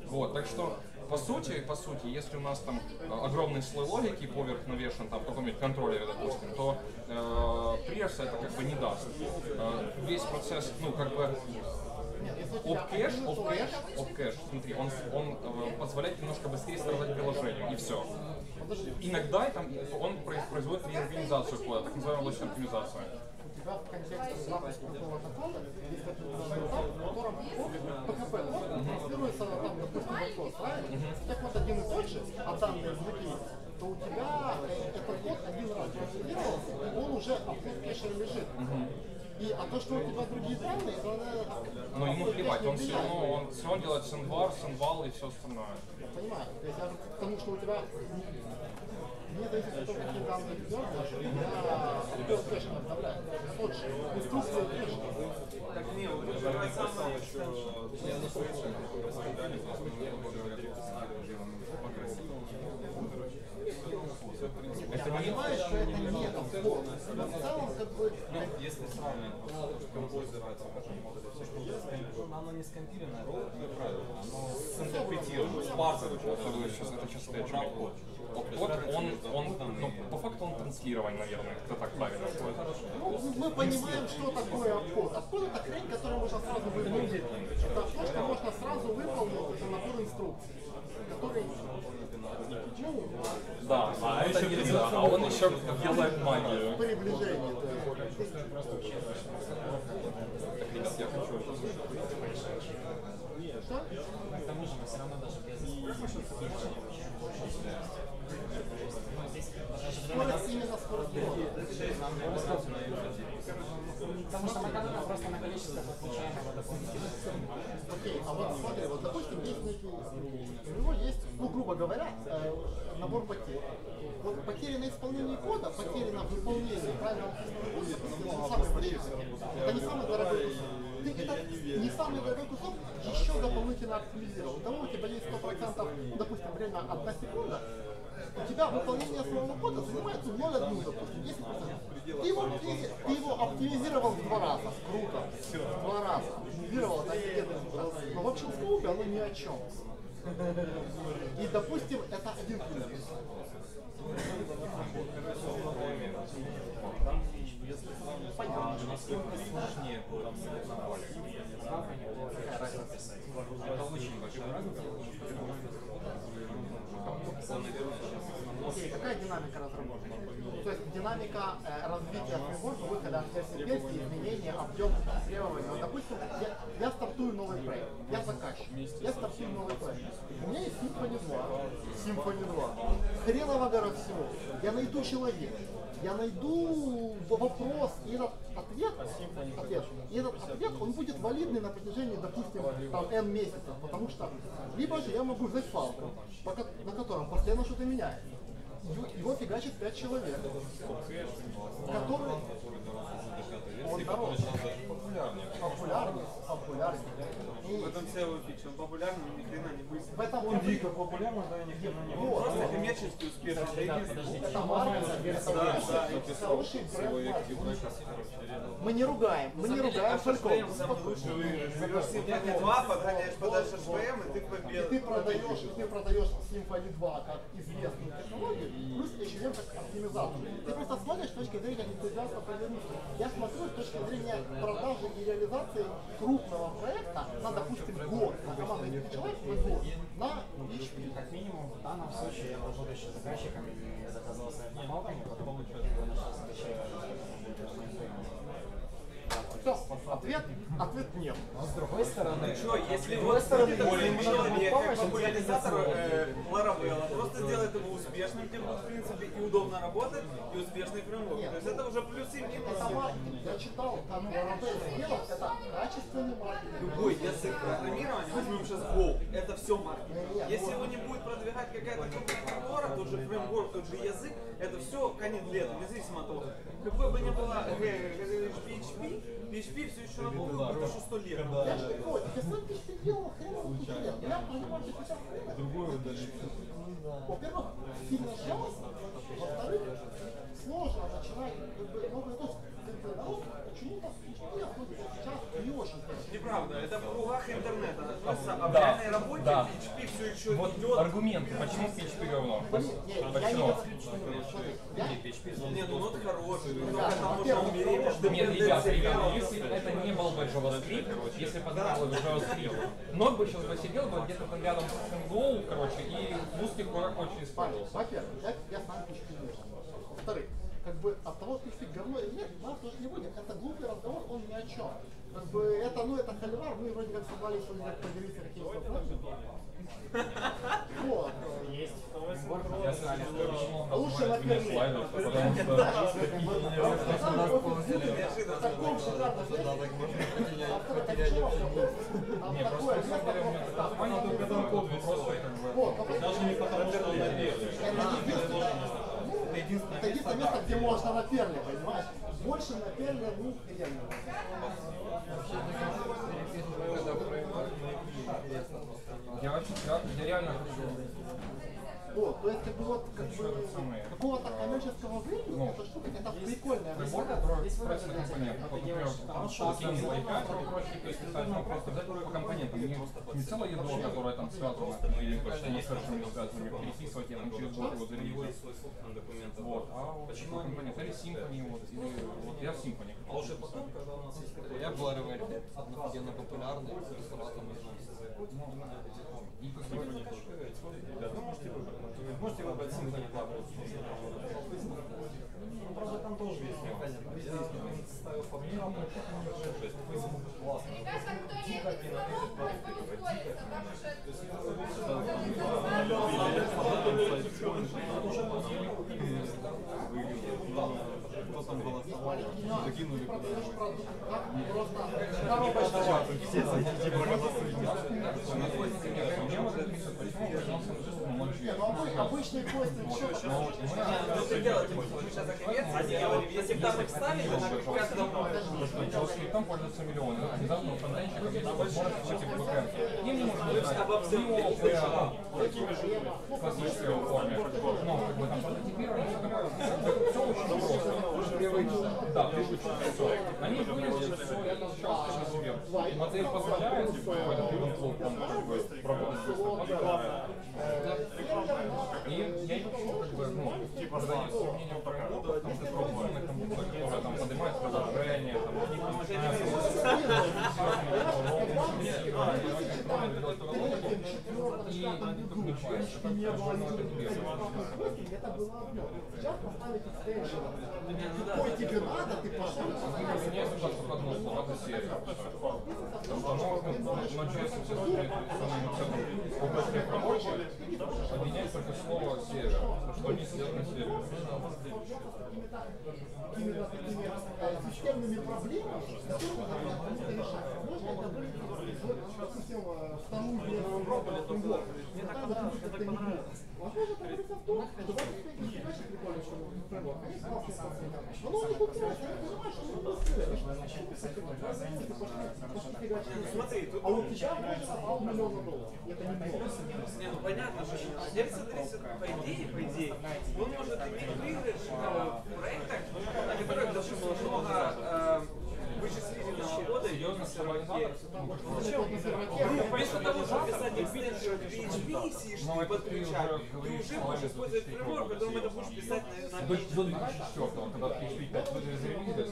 Вот, так что, по сути, если у нас там огромный слой логики поверх навешен там в каком-нибудь контроллере, допустим, то пресса это как бы не даст. Весь процесс, ну, как бы, обкэш, смотри, он позволяет немножко быстрее строить приложение, и все. Иногда там, он производит реорганизацию кода, так называемую логическую оптимизацию. У тебя в контексте запуска какого-то кода есть определенный этап, в котором ПКП транслируется, там, допустим, вопрос, правильно? Так вот один и тот же, а данные языки, то у тебя этот код один раз транслировался, он уже в кэше лежит. А то, что у тебя другие данные, то она... Но ему плевать, он все равно делает сенвал и все остальное. Я понимаю, то есть потому что у тебя... Мне зависит от того, какие данные ведет, я успешно обновляю. Тот же, инструкция успешно. Так нет, вот это же самое, что... Я не слышал, как раскидали, просто мне говорят, что покрасивее. Я понимаю, что это не там сложно. Но в целом, как бы... Если сравнивать, то композера, это можно модулировать все, что есть. Оно не скомпилировано, оно синтерпретировано, спарсовое. Это сейчас стоит чего-то. Вот он, ну, по факту он транслирование, наверное, это так правильно. Ну, мы понимаем, что такое обход. Обход — это хрень, которую можно сразу выполнить. Это то, что можно сразу выполнить, это набор инструкций, которые... Да, а это нельзя, а он еще делает магию. Приближение. Так, ребят, я хочу это услышать. Что? К тому же, все равно даже без инструкций. Скорость именно скорость года. Потому что мы когда-то просто на количество подключаем дополнительно. Окей, а вот смотри, вот допустим, есть некий, у него есть, ну, грубо говоря, набор потерь. Вот потери на исполнении кода, потери на выполнении правильного кода, это не самый дорогой кусок. Ты это не самый дорогой кусок еще дополнительно оптимизировал. У того у тебя есть 100%, допустим, время 1 секунда, у тебя выполнение основного кода занимает 0,1, допустим, 10%. Ты его оптимизировал в 2 раза. Круто. В 2 раза. Оптимизировал на секретность. Но в общем скобе оно ни о чем. И, допустим, это 1 плюс. Понятно. Насколько сложнее было там написать. Какая динамика разработки? То есть динамика развития фреймворка, выхода от версии к версии, изменения объема требований. Вот, допустим, я стартую новый проект, я заказчик, я стартую новый проект. У меня есть Symfony 2. Хреново гора всего. Я найду человека, я найду вопрос, и этот ответ, он будет валидный на протяжении, допустим, там, N месяцев, потому что либо же я могу взять Phalcon, на котором постоянно что-то меняется. Его фигачит 5 человек, которые... Он дорог. Популярный. В этом целый фикс. Он популярный, но ни хрена не будет. Он дико популярный, но ни хрена не будет. Просто коммерчески успешный. Это марка, это хороший бренд. Мы не ругаем. Мы не ругаем Phalcon. Symfony 2 подгоняешь подальше HHVM, и ты победишь. И ты продаешь Symfony 2 как известную технологию, плюс HHVM как оптимизатор. Ты просто смотришь с точки зрения энтузиаста повернувшись. Я смотрю с точки зрения продажи и реализации крупного проекта на, допустим, год, на команду человек, на PHP. Как минимум, в данном случае я работаю еще заказчиком и заказал сайт на Малконе, потом его нашел с Ответ нет. Но с другой стороны, просто делает его успешным, тем в принципе и удобно работать, и успешный фреймворк. То есть это уже плюс и минус. Я читал, там это качественный маркетинг. Любой язык программирования, возьмем сейчас Volt, это все маркетинг. Если его не будет продвигать какая-то крупная контора, тот же фреймворк, тот же язык, это все конец лета, независимо от того, какой бы ни была PHP все еще работает, потому что 100 лет. Я же такой, я сам PHP делал, хреново, я понимаю, что сейчас хреново. Во-первых, сильно жалостно, во-вторых, сложно начинать новый курс. Почему-то PHP находится сейчас не очень. Неправда, это в кругах интернета. А в реальной работе PHP все еще идет. Аргументы, почему PHP говно? Нет, ну это хороший, потому что умереть. Нет, ребята, если бы это не был бы JavaScript, если бы это был бы JavaScript, Ног бы сейчас бы сидел бы где-то там рядом с Go, короче, и в узких горах очень использовался. Во-первых, я сам PHP не знаю. Во-вторых, как бы от того, что ты говно или нет, нас тоже не будет. Это глупый разговор, он ни о чем. Как бы это, ну это хальвар, мы вроде как собрались, что как поделиться какие-то вот. Есть. Лучше на первый. Потому что в таком шикарном месте автора Качева там такое место. Даже не потому, что на первый. Это единственное место, где можно наперли, понимаешь? Больше наперли, ну, хрен. Я реально хочу. Вот, то есть, как бы, вот, какого-то коммерческого времени, эта штука, это прикольная работа. Здесь просто компонент. Потому что такие не лайка, то есть, просто взять по компонентам. Не целое ядро, которое там связано, или почти не связано, переписывать я там через голову заливать. Вот. А почему они поняли Symfony? Вот я в Symfony. А уже потом, когда у нас есть я был ревель, одновременно популярный, и как его не тоже. Ребята, можете выбрать Symfony плавать. Ну, правда, там тоже есть механизм. Ставил по мирам, то есть классно. Мне кажется, кто-нибудь снова просто ускорится, потому что... Обычный костюм, если бы там их ставили, там пользуются миллионы, а недавно фонтанчиком есть возможность ВК. Им не нужно в классической форме. Ну, как бы там прототипировано, все такое. Все очень просто. Да, привычно. Они же вылезли, что я начал на себе. Модель позволяет, типа, этот ивент-лог, там, как бы, работать. И я не хочу, как бы, ну, типа, задать сравнение у прохода, потому что пробованных компьютеров, которые там поднимаются, когда сгорание, там, у них там начинается. Сейчас поставить экстеншн. Какой тебе надо, ты пошел. Объединять только слово сервер, что они сидят на сервере. Именно с такими системными проблемами, которые нужно решать. Можно это выразить, допустим, вторую версию Angular. Возможно, это говорится в том, что вот эти задачи прикольные, что они слабки сам себя. Но он не купился, ты понимаешь, что он не смотри, а вот сейчас можно $2 миллиона. Это не было. Понятно, что Mercedes, по идее, он может иметь выигрыш в проектах, на которых даже много вычислительного кода идет на серваке. Зачем на серваке? Вместо того, чтобы писать PHP, сишки подключать, ты уже будешь использовать фреймворк, которым это будешь писать на PHP. До 2004-го, когда PHP 5 выжили из ревизии,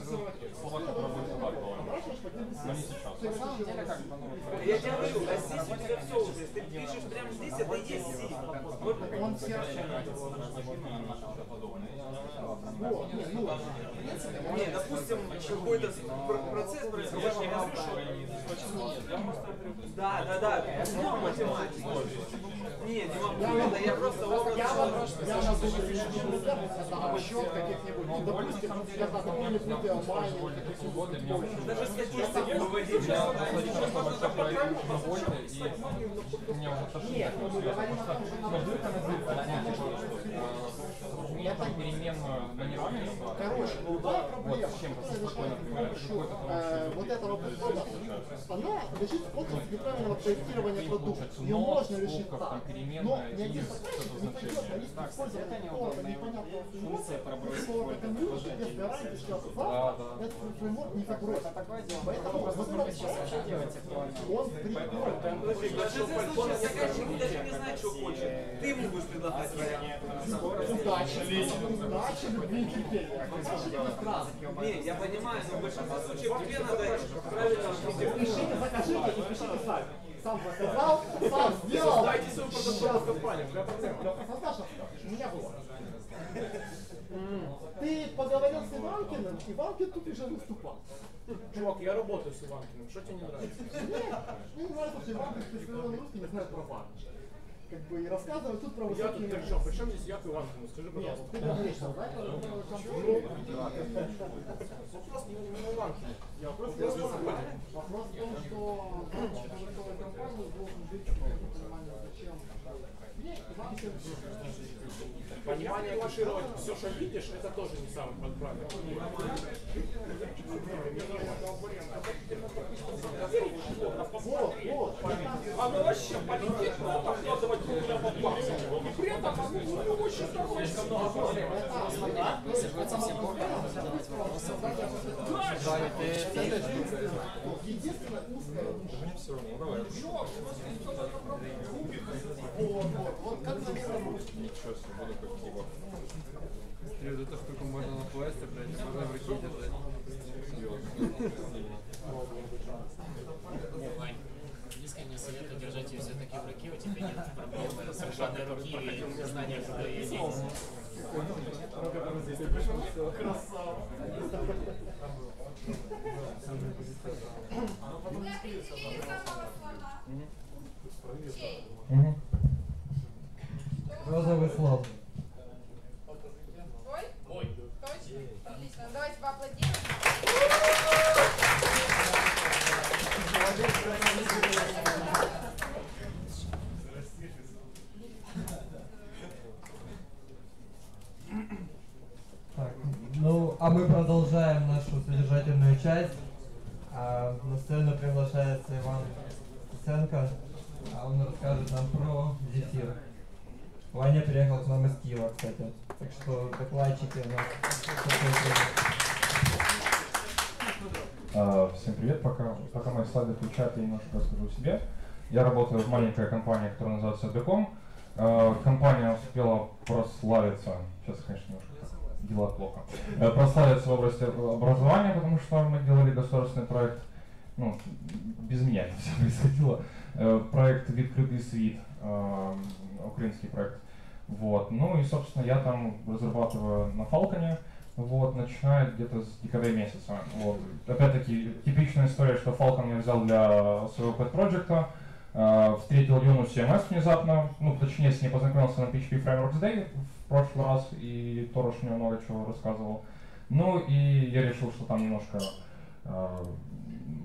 слова, которые были забавны. Они сейчас. Я тебе говорю, а здесь у тебя все уже. Ты пишешь прямо здесь, это и есть C. Он все равно. Не, допустим, какой-то процесс происходит, я не слышу. Да. Ну, математика. Нет, я просто образ... Я могу счет каких-нибудь, ну, допустим, я какой-нибудь майнинг. Даже статистику выводить. Нет, мы говорим о том, что надо выполнить. Короче, любая проблема, вот этого подхода, она лежит в отрасли неправильного проектирования продуктов. Ее можно решить так, но ни один заказчик не пойдет на риск использования какого-то непонятного фреймворка, что это не лучше, без гарантии, что завтра этот фреймворк не забросит. Поэтому вот этот фреймворк, он прикроет. Заказчик даже не знает, что хочет. Ты ему будешь предлагать вариант. Удачи, любви и терпения. Нет, я понимаю, но в большинстве случаев тебе надо правильно определить. Пишите, закажите и пишите сами. Сам заказал, сам сделал. Дайте свою продуктовую компанию. Саша, у меня было. Ты поговорил с Иванкиным, Иванкин тут уже выступал. Чувак, я работаю с Иванкиным, что тебе не нравится? Мне не нравится, что Иванкин специализирован русский, не знает про банки. Как бы и рассказывать тут про высокие меры. Причем здесь я к Иванкину, скажи, пожалуйста. Нет, ты говоришь, что да? Вопрос не Иванкин. Я просто не знаю. Вопрос в том, что продуктовой компании должен быть понимание, зачем. Понимание маршировать все, что видишь, это тоже не самое подправное. Оно вообще полетит, но обкладывать куда-то попасть. И при этом у него еще слишком много проблем. Единственное узкое. Вот как за это работает? Ничего, свобода как киба. Серьезно, эту штуку можно на пластер, блядь, можно в руке держать. Диска не советую держать ее все-таки в руке, у тебя нет проблемы с ржаной руки и знания, куда ее сесть. Красава! Я прикрепила самого слова. Розовый слон. Ой? Ой. Точно? Отлично. Давайте поаплодируем. Так, ну, а мы продолжаем нашу содержательную часть. На сцену приглашается Иван Куценко, а он расскажет нам про Zephir. Ваня приехал к нам из Киева, кстати. Так что докладчики у нас. Всем привет. Пока мои слайды включат, я немножко расскажу о себе. Я работаю в маленькой компании, которая называется Adekom. Компания успела прославиться. Сейчас, конечно, немножко дела плохо. Прославиться в области образования, потому что мы делали государственный проект. Ну, без меня это все происходило. Проект «Открытый свит». украинский проект. Вот. Ну и, собственно, я там разрабатываю на Phalcon, вот, начинаю где-то с декабря месяца. Вот. Опять-таки, типичная история, что Phalcon я взял для своего pet-проекта, встретил Юну CMS внезапно, ну, точнее, с ней познакомился на PHP Frameworks Day в прошлый раз, и Торош мне много чего рассказывал. Ну и я решил, что там немножко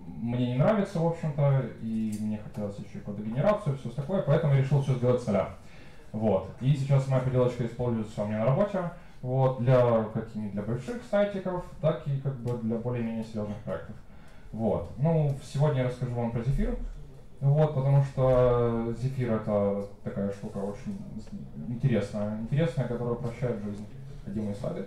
мне не нравится, в общем-то, и мне хотелось еще и кодогенерацию, все такое, поэтому решил все сделать с нуля. Вот. И сейчас моя поделочка используется у меня на работе, вот, для каких-нибудь для больших сайтиков, так и как бы для более-менее серьезных проектов. Вот. Ну, сегодня я расскажу вам про Zephir, вот, потому что Zephir — это такая штука очень интересная, которая упрощает жизнь. Ходимые слайды.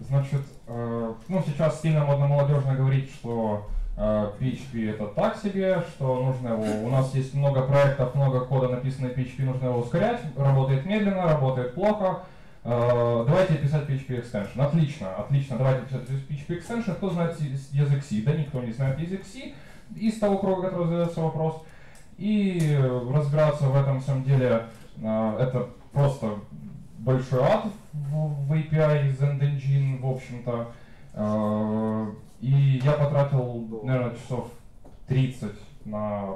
Значит, ну сейчас сильно модно молодежно говорить, что PHP это так себе, что нужно его. У нас есть много проектов, много кода написано на PHP, нужно его ускорять, работает медленно, работает плохо. Давайте писать PHP extension. Отлично, отлично, давайте писать PHP extension. Кто знает язык C? Да никто не знает язык C. Из того круга, который задается вопрос. И разбираться в этом, на самом деле, это просто большой ад в API Zend Engine, в общем-то. И я потратил, наверное, часов 30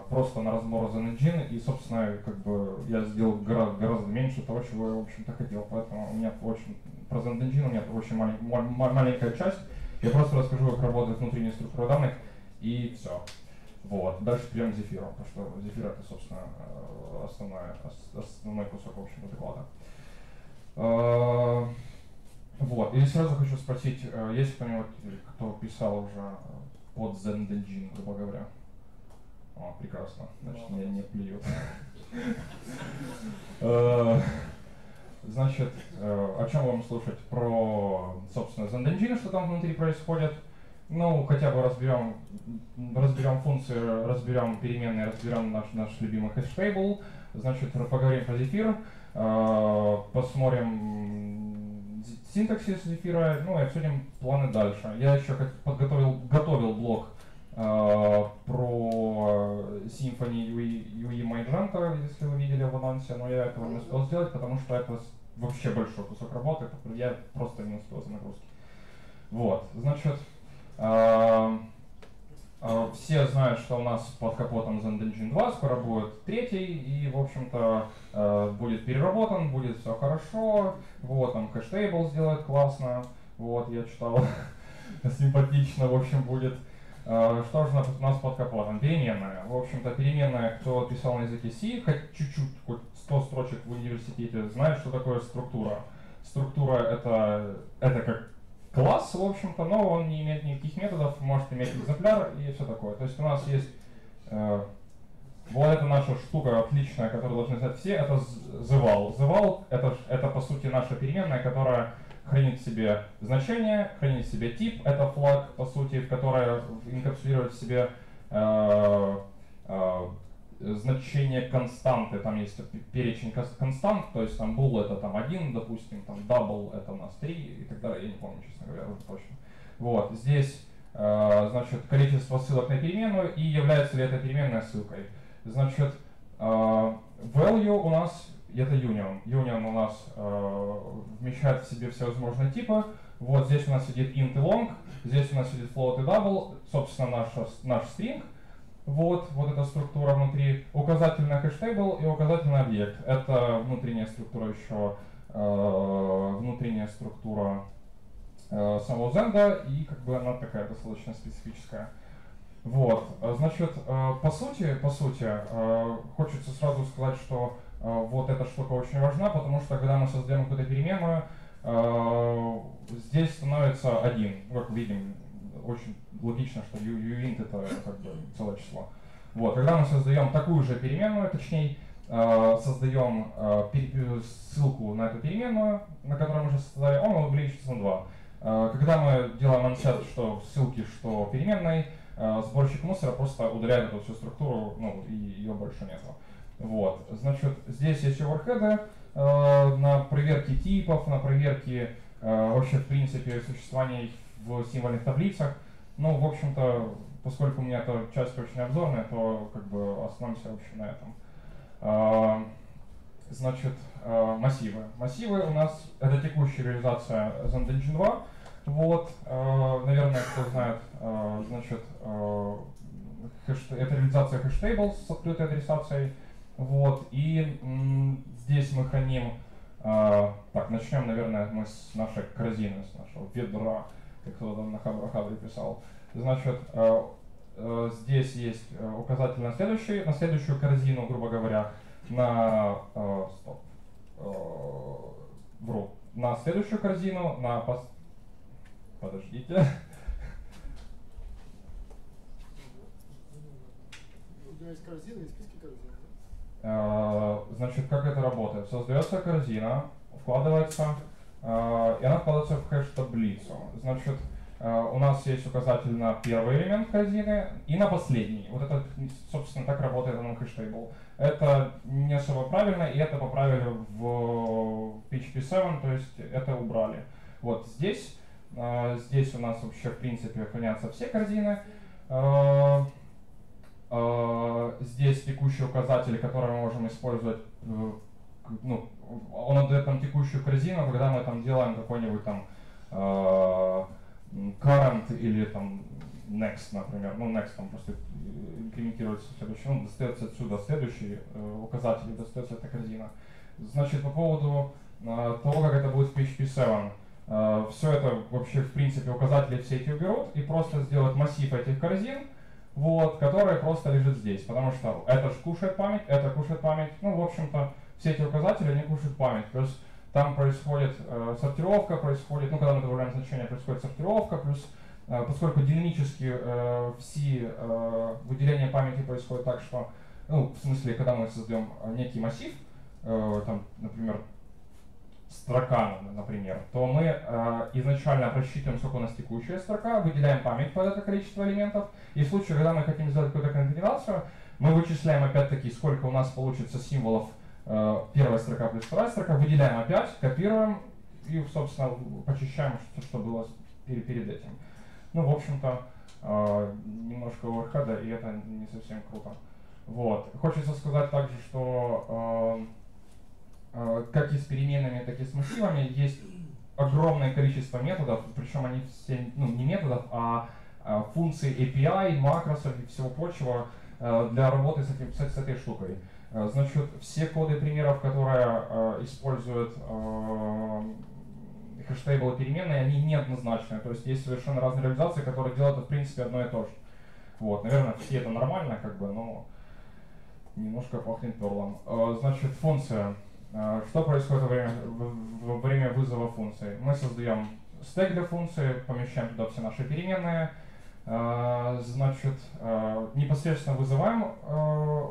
просто на разбор Zend Engine, и, собственно, как бы я сделал гораздо меньше того, чего я, в общем-то, хотел. Поэтому у меня про Zend Engine у меня очень маленькая часть. Я просто расскажу, как работает внутренняя структура данных, и все. Вот. Дальше прям Zephir, потому что Zephir — это, собственно, основной кусок, в общем, доклада. Вот. И сразу хочу спросить, есть кто-нибудь, кто писал уже под Zend Engine, грубо говоря? О, прекрасно. Значит, меня не плюют. Значит, о чем вам слушать? Про, собственно, Zend Engine, что там внутри происходит. Ну, хотя бы разберем функции, разберем переменные, разберем наш любимый хэштейбл. Значит, поговорим про Zephir, посмотрим синтаксис Zephir, ну и обсудим планы дальше. Я еще готовил блог про Symfony UE Magenta, если вы видели в анонсе, но я этого не успел сделать, потому что это вообще большой кусок работы, я просто не успел за нагрузки. Вот, значит. Все знают, что у нас под капотом Zend Engine 2 скоро будет третий, и, в общем-то, будет переработан, будет все хорошо. Вот, там хэштейбл сделает классно. Вот, я читал, симпатично, в общем, будет. Что же у нас под капотом? Переменная. В общем-то, переменная, кто писал на языке C, хоть чуть-чуть, хоть 100 строчек в университете, знает, что такое структура. Структура — это как класс, в общем-то, но он не имеет никаких методов, может иметь экземпляр и все такое. То есть у нас есть вот эта наша штука отличная, которую должны знать все, это zeval. Zeval — это по сути наша переменная, которая хранит в себе значение, хранит в себе тип, это флаг, по сути, в которой инкапсулирует в себе значение константы, там есть перечень констант, то есть там bool — это там 1, допустим, там double — это у нас 3 и так далее, я не помню, честно говоря, уже точно. Вот, здесь, значит, количество ссылок на переменную и является ли это переменная ссылкой. Значит, value у нас — это union. Union у нас вмещает в себе всевозможные типы. Вот здесь у нас сидит int и long, здесь у нас сидит float и double, собственно, наш string. Вот эта структура внутри, указательный хэштейбл и указательный объект. Это внутренняя структура еще, внутренняя структура самого Zend, и как бы она такая достаточно специфическая. Вот, значит, по сути, хочется сразу сказать, что вот эта штука очень важна, потому что когда мы создаем какую-то переменную, здесь становится 1, как видим. Очень логично, что uint — это как бы целое число. Вот. Когда мы создаем такую же переменную, точнее, создаем ссылку на эту переменную, на которую мы уже создали, он увеличится на 2. Когда мы делаем onset, что ссылки, что переменной, сборщик мусора просто удаляет эту всю структуру, ну, и ее больше нету. Вот. Значит, здесь есть оверхеды на проверке типов, на проверке вообще, в принципе, существования их в символьных таблицах. Ну, в общем-то, поскольку у меня эта часть очень обзорная, то как бы остановимся вообще на этом. Значит, массивы. Массивы у нас — это текущая реализация Zend Engine 2. Вот, наверное, кто знает, значит, это реализация хэштейбл с открытой адресацией. Вот, и здесь мы храним… Так, начнем, наверное, мы с нашей корзины, с нашего ведра, как кто-то там на Хабре писал. Значит, здесь есть указатель на следующую корзину, грубо говоря, на… Стоп. Вру. На следующую корзину, на… Подождите. У тебя есть корзины и списки корзин. Значит, как это работает? Создается корзина, вкладывается, и она вкладывается в хэш-таблицу. Значит, у нас есть указатель на первый элемент корзины и на последний. Вот это, собственно, так работает на хэштейбл. Это не особо правильно, и это поправили в PHP 7, то есть это убрали. Вот здесь, здесь у нас вообще, в принципе, хранятся все корзины. Здесь текущий указатель, который мы можем использовать, ну, он отдает нам текущую корзину, когда мы там делаем какой-нибудь там current или там next, например. Ну, next там просто имплементируется следующий, ну, достается отсюда следующий указатель, достается эта корзина. Значит, по поводу того, как это будет в PHP 7. Все это вообще, в принципе, указатели все эти уберут и просто сделают массив этих корзин, вот, который просто лежит здесь, потому что это же кушает память, это кушает память. Ну, в общем-то, все эти указатели, они кушают память. Плюс там происходит сортировка, происходит, ну, когда мы добавляем значение, происходит сортировка, плюс, поскольку динамически все выделения памяти происходит так, что, ну, в смысле, когда мы создаем некий массив, там, например, строка, например, то мы изначально просчитываем, сколько у нас текущая строка, выделяем память под это количество элементов, и в случае, когда мы хотим сделать какую-то конкатенацию, мы вычисляем опять-таки, сколько у нас получится символов первая строка плюс вторая строка, выделяем опять, копируем и, собственно, почищаем, что было перед этим. Ну, в общем-то, немножко оверхеда, и это не совсем круто. Вот. Хочется сказать также, что… как и с переменными, так и с массивами, есть огромное количество методов, причем они все, ну, не методов, а функций API, макросов и всего прочего для работы с этой штукой. Значит, все коды примеров, которые используют хэштейбл и переменные, они неоднозначные, то есть есть совершенно разные реализации, которые делают, в принципе, одно и то же. Вот, наверное, все это нормально, как бы, но немножко пахнет перлом. Значит, функция. Что происходит во время вызова функции? Мы создаем стэк для функции, помещаем туда все наши переменные. Значит, непосредственно вызываем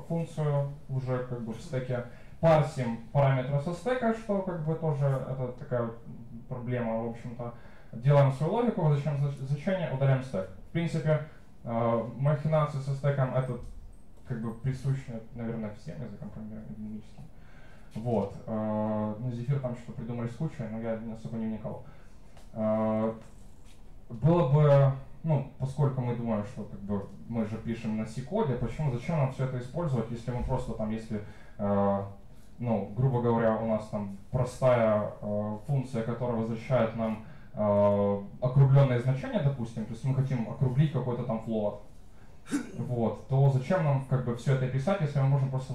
функцию уже как бы в стэке, парсим параметры со стэка, что как бы тоже это такая проблема, в общем-то. Делаем свою логику, возвращаем значение, удаляем стэк. В принципе, махинации со стэком — это как бы присуще, наверное, всем языкам программирования. Вот. Ну, Зефир там что-то придумали с кучей, но я особо не вникал. Было бы, ну, поскольку мы думаем, что как бы мы же пишем на C-коде, почему, зачем нам все это использовать, если мы просто там, если, ну, грубо говоря, у нас там простая функция, которая возвращает нам округленные значения, допустим, то есть мы хотим округлить какой-то там float, вот, то зачем нам как бы все это писать, если мы можем просто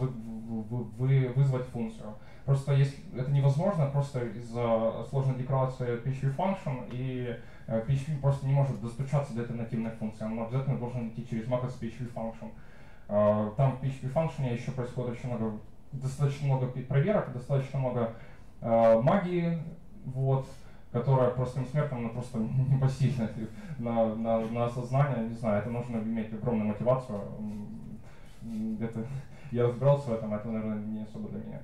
вызвать функцию. Просто если это невозможно, просто из-за сложной декларации PHP function, и PHP просто не может достучаться до этой нативной функции. Он обязательно должен идти через макрос PHP function. Там в PHP function еще происходит очень много, достаточно много проверок, достаточно много магии, вот, которая простым смертным, она просто непосильна на осознание. Не знаю, это нужно иметь огромную мотивацию. Это, я разбирался в этом, это, наверное, не особо для меня.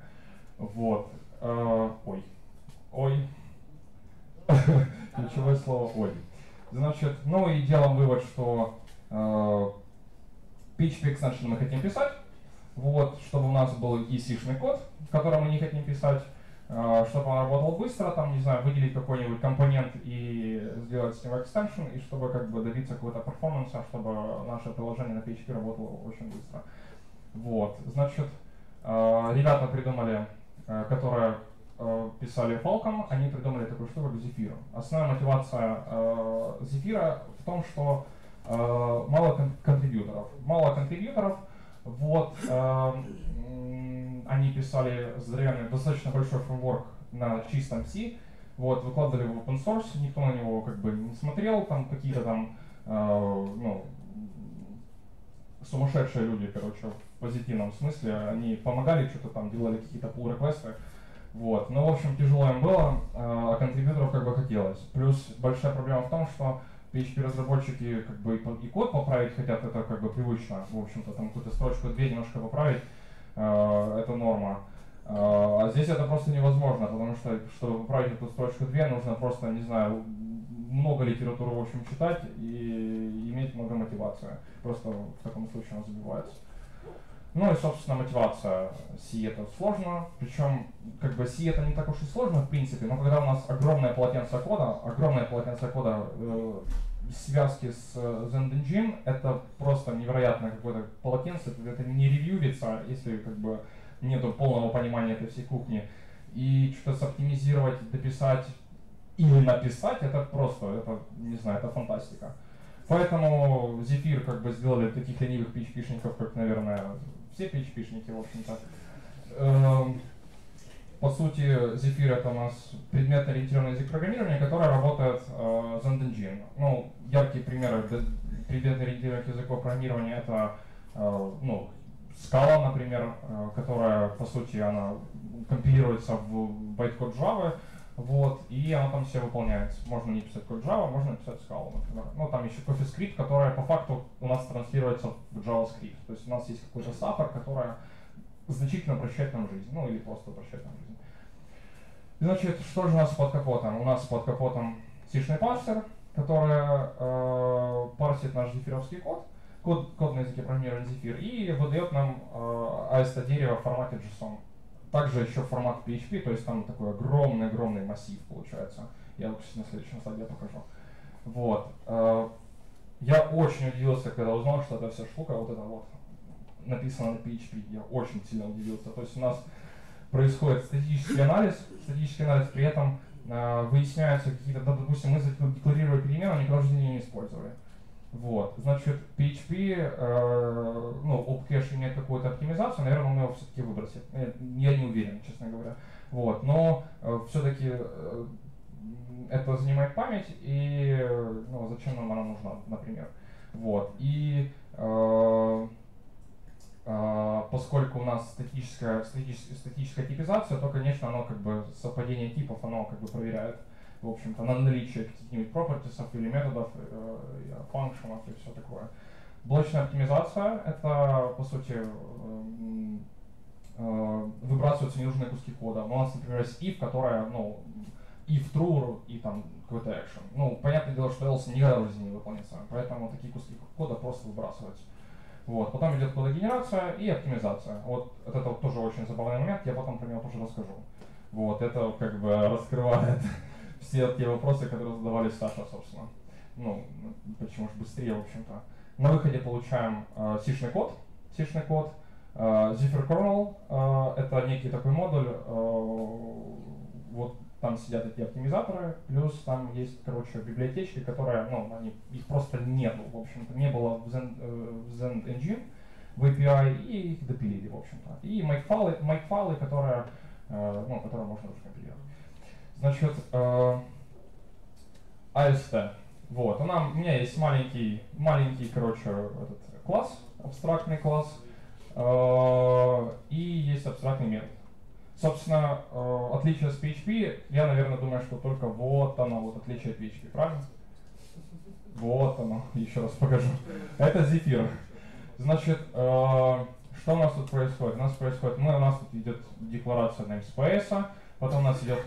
Вот. Ой. Ой. Ключевое слово «ой». Значит, ну и делаем вывод, что PHP extension мы хотим писать, вот, чтобы у нас был EC-шный код, который мы не хотим писать. чтобы он работал быстро, там, не знаю, выделить какой-нибудь компонент и сделать с него экстеншн, и чтобы как бы добиться какого-то перформанса, чтобы наше приложение на PHP работало очень быстро. Вот, значит, ребята придумали, которые писали Phalcon, они придумали такую штуку для Zephir. Основная мотивация Zephir в том, что мало контрибьюторов. Вот, они писали достаточно большой фреймворк на чистом C, вот, выкладывали в open source, никто на него как бы не смотрел, там какие-то там ну, сумасшедшие люди, короче, в позитивном смысле, они помогали, что-то там делали какие-то pull-реквесты, вот, но в общем тяжело им было, а контрибьюторов как бы хотелось. Плюс большая проблема в том, что PHP-разработчики как бы и код поправить хотят, это как бы привычно, в общем-то, там какую-то строчку-две немножко поправить, это норма. А здесь это просто невозможно, потому что, чтобы поправить эту строчку-две, нужно просто, не знаю, много литературы, в общем, читать и иметь много мотивации. Просто в таком случае он забивается. Ну и, собственно, мотивация. C это сложно, причем как бы C это не так уж и сложно, в принципе, но когда у нас огромное полотенце кода связки с Zend Engine, это просто невероятное какое-то полотенце, это не ревьювится, если как бы нету полного понимания этой всей кухни. И что-то соптимизировать, дописать или написать, это просто, это, не знаю, это фантастика. Поэтому Zephir как бы сделали таких ленивых PHP-шников, как, наверное, все PHP-шники, в общем-то. По сути, Zephir — это у нас предметно-ориентированный язык программирования, который работает с Zend Engine. Ну, яркие примеры предметно-ориентированных языков программирования — это ну, Scala, например, которая, по сути, она компилируется в байткод Java, вот, и она там все выполняется. Можно не писать код Java, можно писать Scala, например. Ну, там еще CoffeeScript, которая по факту у нас транслируется в JavaScript. То есть у нас есть какой-то саппор, которая значительно упрощает нам жизнь, ну или просто упрощает нам жизнь. Значит, что же у нас под капотом? У нас под капотом C-шный парсер, который парсит наш зефировский код на языке программирования Zephir, и выдает нам AST-дерево в формате JSON. Также еще формат PHP, то есть там такой огромный-огромный массив получается. Я вот на следующем слайде покажу. Вот. Я очень удивился, когда узнал, что это вся штука, вот это вот, написано на PHP. Я очень сильно удивился. То есть у нас происходит статический анализ. При этом выясняются какие-то, допустим, мы задекларировали перемену, они каждый день не использовали. Вот. Значит, PHP, ну, обкэш имеет какую-то оптимизацию, наверное, он его все-таки выбросит. Я не уверен, честно говоря. Вот. Но все-таки это занимает память, и ну, зачем нам она нужна, например. Вот. И поскольку у нас статическая типизация, то, конечно, оно как бы совпадение типов, оно как бы проверяет, в общем-то, на наличие каких-нибудь properties или методов, функций и все такое. Блочная оптимизация — это, по сути, выбрасываются ненужные куски кода. У нас, например, есть if, которая, ну, if true и там какой-то action. Ну, понятное дело, что else никогда в жизни не выполнится, поэтому такие куски кода просто выбрасываются. Вот. Потом идет кодогенерация и оптимизация. Вот это вот тоже очень забавный момент, я потом про него тоже расскажу. Вот, это как бы раскрывает все те вопросы, которые задавались Саша, собственно. Ну, почему же быстрее, в общем-то. На выходе получаем C-шный код. Zephir kernel, это некий такой модуль. Вот там сидят эти оптимизаторы, плюс там есть, короче, библиотечки, которые, ну, их просто нету, в общем-то. Не было в Zend Engine, в API, и их допилили, в общем-то. И make-файлы, которые, ну, которые можно уже компилировать. Значит, AST. Вот, у меня есть маленький, короче, этот класс, абстрактный класс, и есть абстрактный метод. Собственно, отличие с PHP, я, наверное, думаю, что только вот оно, вот отличие от PHP, правильно? Вот оно, еще раз покажу. Это Zephir. Значит, что у нас тут происходит? У нас тут идет декларация namespace, потом у нас идет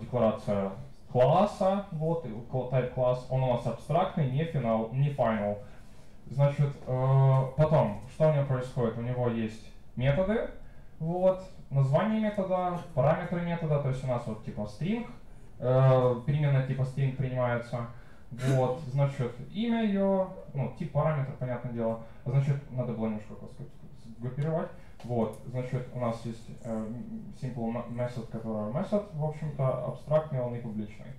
декларация класса, вот, type класс, он у нас абстрактный, не final. Значит, потом, что у него происходит? У него есть методы, Вот. Название метода, параметры метода, то есть у нас вот типа string, переменная типа string принимается. Вот, значит, имя ее, ну, тип параметр, понятное дело. Значит, надо было немножко сгруппировать. Вот, значит, у нас есть simple method, который method, в общем-то, абстрактный, он и публичный.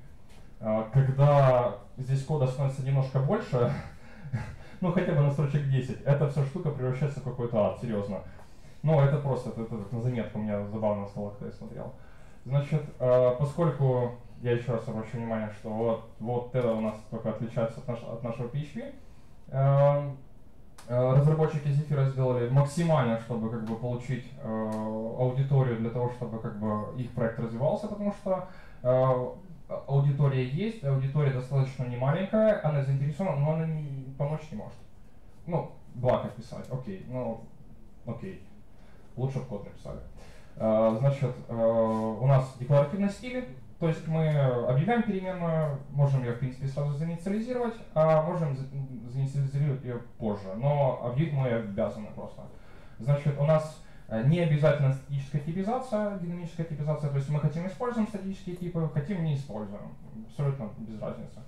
Когда здесь кода становится немножко больше, ну, хотя бы на строчек 10, эта вся штука превращается в какой-то ад, серьезно. Ну, это просто, это на заметку у меня забавно стало, когда я смотрел. Значит, поскольку... Я еще раз обращу внимание, что вот это у нас только отличается от нашего PHP. Разработчики Zephir сделали максимально, чтобы как бы получить аудиторию для того, чтобы как бы их проект развивался, потому что аудитория есть, аудитория достаточно немаленькая, она заинтересована, но она помочь не может. Ну, благо писать, окей, ну, окей. Лучше в код написали. Значит, у нас декларативный стиль. То есть мы объявляем переменную, можем ее, в принципе, сразу заинициализировать, а можем заинициализировать ее позже, но объявить мы обязаны просто. Значит, у нас не обязательно статическая типизация, динамическая типизация, то есть мы хотим используем статические типы, хотим не используем, абсолютно без разницы.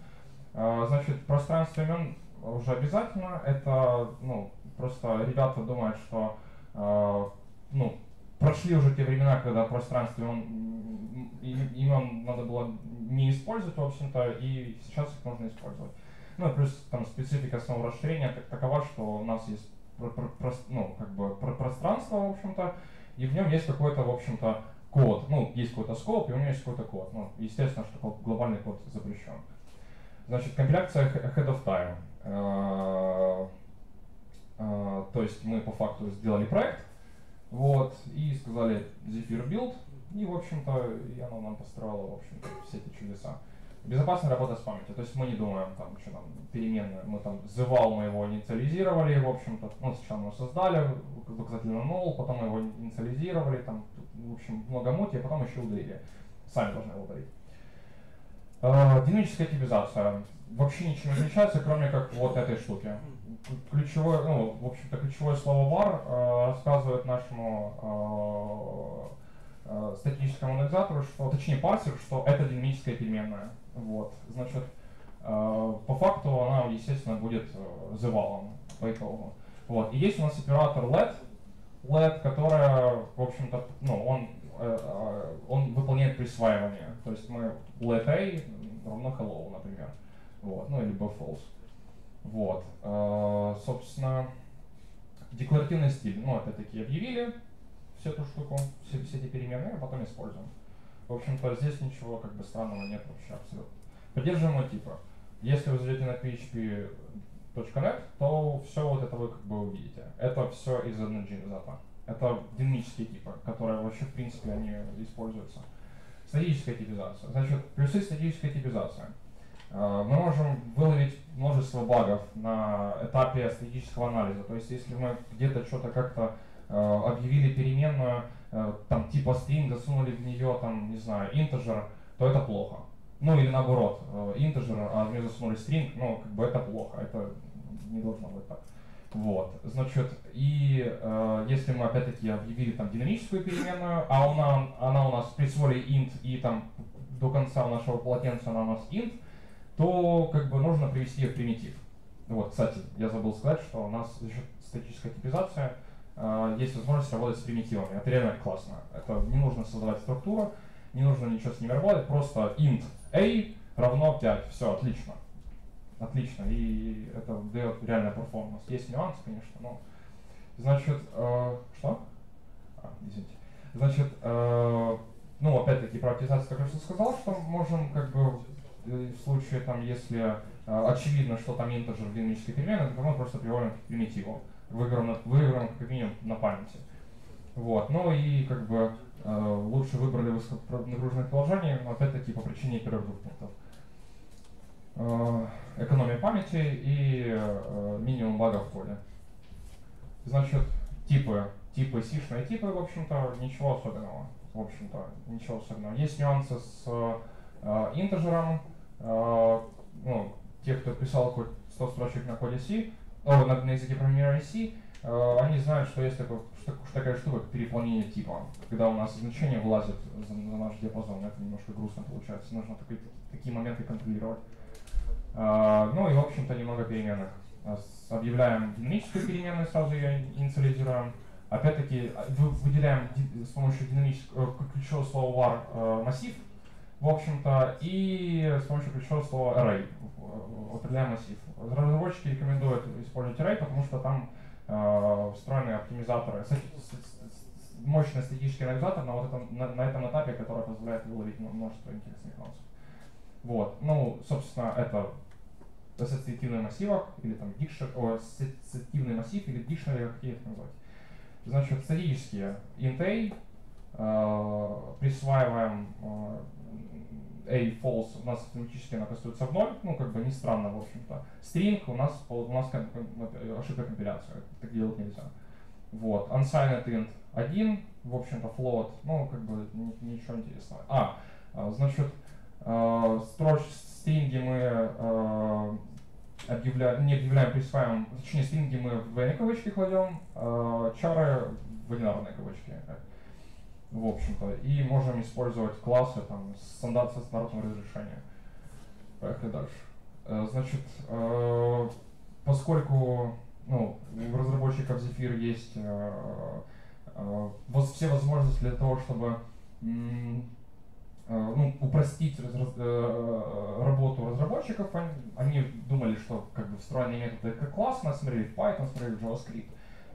Значит, пространство имен уже обязательно, это, ну, просто ребята думают, что, ну, прошли уже те времена, когда пространство имен надо было не использовать, в общем-то, и сейчас их можно использовать. Ну, плюс там специфика самого расширения такова, что у нас есть ну, как бы пространство, в общем-то, и в нем есть какой-то, в общем-то, код. Ну, есть какой-то скоп, и у него есть какой-то код. Ну, естественно, что глобальный код запрещен. Значит, компиляция ahead of time. То есть мы по факту сделали проект, вот, и сказали Zephir build, и, в общем-то, и оно нам построило, в общем-то, все эти чудеса. Безопасная работа с памятью, то есть мы не думаем, там, что там, переменные, мы там, звал, мы его инициализировали, в общем-то, ну, сначала мы создали, указательно null, потом мы его инициализировали, там, в общем, много мути, а потом еще ударили. Сами должны его ударить. Динамическая типизация. Вообще ничем не отличается, кроме как вот этой штуки. Ключевое, ну, в общем-то, ключевое слово var рассказывает нашему статическому анализатору, что, точнее парсеру, что это динамическая переменная. Вот. Значит, по факту она, естественно, будет завалом по итогу. Вот. И есть у нас оператор let, который, в общем-то, ну, он выполняет присваивание. То есть мы let a равно hello, например. Вот. Ну, либо false. Вот. Собственно, декларативный стиль. Ну, опять-таки, объявили всю эту штуку, все эти переменные, а потом используем. В общем-то, здесь ничего как бы странного нет вообще абсолютно. Поддерживаемые типы. Если вы зайдете на php.net, то все вот это вы как бы увидите. Это все из Zend Engine. Это динамические типы, которые вообще в принципе они используются. Статическая типизация. Значит, плюсы статической типизации. Мы можем выловить множество багов на этапе статического анализа. То есть, если мы где-то что-то как-то объявили переменную, там типа string, засунули в нее, там, не знаю, integer, то это плохо. Ну или наоборот, integer, а в нее засунули string, ну, как бы это плохо, это не должно быть так. Вот, значит, и если мы опять-таки объявили там динамическую переменную, а она у нас присвоили int, и там до конца нашего полотенца она у нас int, то как бы нужно привести ее в примитив. Вот, кстати, я забыл сказать, что у нас еще статическая типизация, есть возможность работать с примитивами. Это реально классно. Это не нужно создавать структуру, не нужно ничего с ними работать, просто int a равно 5. Все, отлично. Отлично. И это дает реально перформанс. Есть нюанс, конечно, но... Значит, что? Извините. Значит, ну, опять-таки, про оптимизацию, как я уже сказал, что можем, как бы, в случае, там, если очевидно, что там интеджер в динамической переменной, то мы просто приводим к примитиву. Выиграем как минимум на памяти. Вот. Ну и как бы лучше выбрали высоконагруженное положение, но опять-таки по причине первых двух пунктов. Экономия памяти и минимум багов в коде. Значит, типы сишные типы, в общем-то, ничего особенного. В общем-то, ничего особенного. Есть нюансы с интеджером. Ну, те, кто писал хоть 100 строчек на коде C, на языке программирования C, они знают, что есть такая штука, как переполнение типа. Когда у нас значения влазят за наш диапазон, это немножко грустно получается. Нужно такие моменты контролировать. Ну и, в общем-то, немного переменных. Объявляем динамическую переменную, сразу ее инициализируем. Опять-таки, выделяем с помощью динамического ключевого слова var массив, в общем-то, и с помощью ключевого слова array определяем массив. Разработчики рекомендуют использовать array, потому что там встроенные оптимизаторы, мощный статический анализатор на этом этапе, который позволяет выловить множество интересных нюансов. Вот, ну, собственно, это ассоциативный массив, или там ассоциативный массив, или дикшнери, как их назвать. Значит, статические int a, присваиваем a false, у нас автоматически она кастуется в 0, ну, как бы не странно, в общем-то. String у нас ошибка компиляции, так делать нельзя. Вот, unsigned int 1, в общем-то, float, ну, как бы ничего интересного. Значит, стринги мы не объявляем, присваиваем, точнее, стринги мы в двойные кавычки кладем, чары в одинарные кавычки, в общем-то, и можем использовать классы там, со стандартным разрешением. Поехали дальше. Значит, поскольку у разработчиков Zephir есть все возможности для того, чтобы упростить работу разработчиков, они думали, что как бы встроенные методы как класс, нас смотрели в Python, смотрели в JavaScript,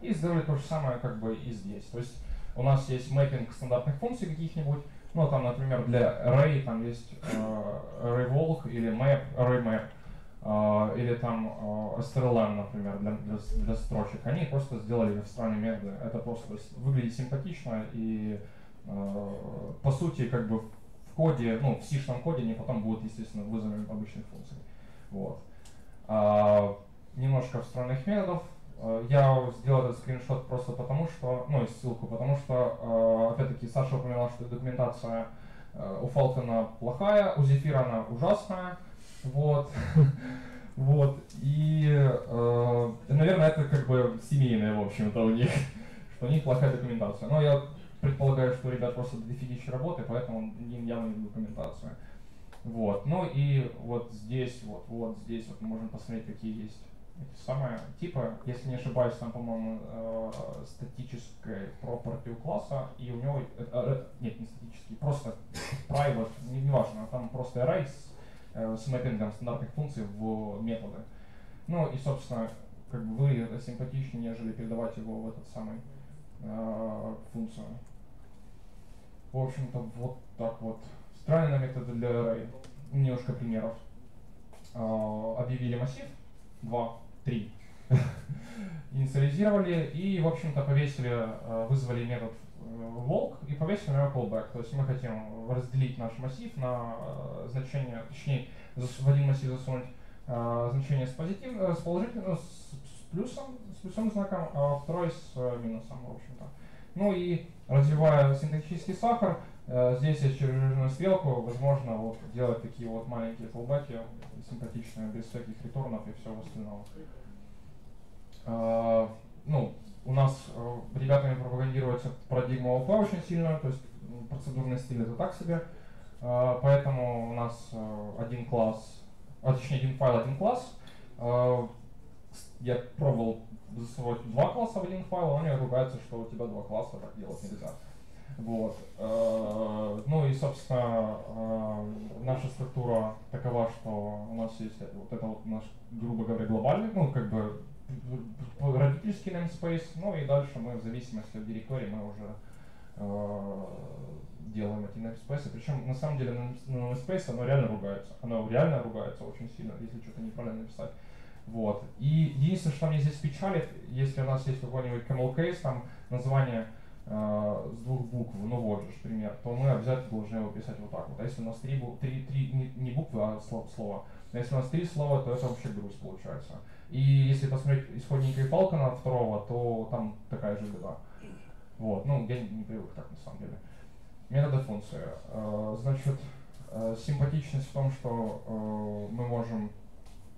и сделали то же самое как бы и здесь. То есть у нас есть мэппинг стандартных функций каких-нибудь, ну там, например, для array там есть array_volg или map, array_map, или там strlen, например, для строчек. Они просто сделали встроенные методы. Это просто выглядит симпатично и по сути как бы коде, ну, в C-шном коде они потом будут, естественно, вызовами обычных функций. Вот. Немножко встроенных методов. Я сделал этот скриншот просто потому, что, ну, и ссылку, потому что, опять-таки, Саша упоминала, что документация у Phalcon плохая, у Zephir она ужасная. Вот. Вот. И, наверное, это как бы семейное, в общем-то, у них, что у них плохая документация. Но я предполагаю, что ребят просто дофигища работы, поэтому им явно не документация. Вот. Ну и вот здесь мы можем посмотреть, какие есть эти самые типы. Если не ошибаюсь, там, по-моему, статическое property у класса, и у него… нет, не статический, просто private, неважно, там просто array с мэппингом стандартных функций в методы. Ну и, собственно, как бы выглядит это симпатичнее, нежели передавать его в этот самый… функцию. В общем-то, вот так вот. Странные методы для array. Немножко примеров. Объявили массив. 2, 3. Инициализировали и, в общем-то, вызвали метод волк и повесили на него callback. То есть мы хотим разделить наш массив на значение, точнее, в один массив засунуть значение с положительным, с плюсом знаком, а второй с минусом, в общем-то. Ну и развивая синтаксический сахар, здесь я через жирную стрелку, возможно, вот, делать такие вот маленькие фулбаки, симпатичные, без всяких ретурнов и всего остального. Ну, у нас ребятами пропагандируется парадигма ОП очень сильно, то есть процедурный стиль это так себе, поэтому у нас один класс, точнее, один файл, один класс. Я пробовал засовывать 2 класса в один файл, а они ругаются, что у тебя 2 класса, так делать нельзя. Вот. Ну и, собственно, наша структура такова, что у нас есть вот это вот наш, грубо говоря, глобальный, ну как бы родительский namespace, ну и дальше мы в зависимости от директории мы уже делаем эти namespace. Причем на самом деле namespace оно реально ругается очень сильно, если что-то неправильно написать. Вот. И единственное, что мне здесь печалит, если у нас есть какой-нибудь camel case, там название с 2 букв, ну вот же пример, то мы обязательно должны его писать вот так вот. А если у нас 3 не буквы, а слово. А если у нас 3 слова, то это вообще грусть получается. И если посмотреть исходники Phalcon 2, то там такая же беда. Вот. Ну, я не привык так на самом деле. Методы функции. Значит, симпатичность в том, что мы можем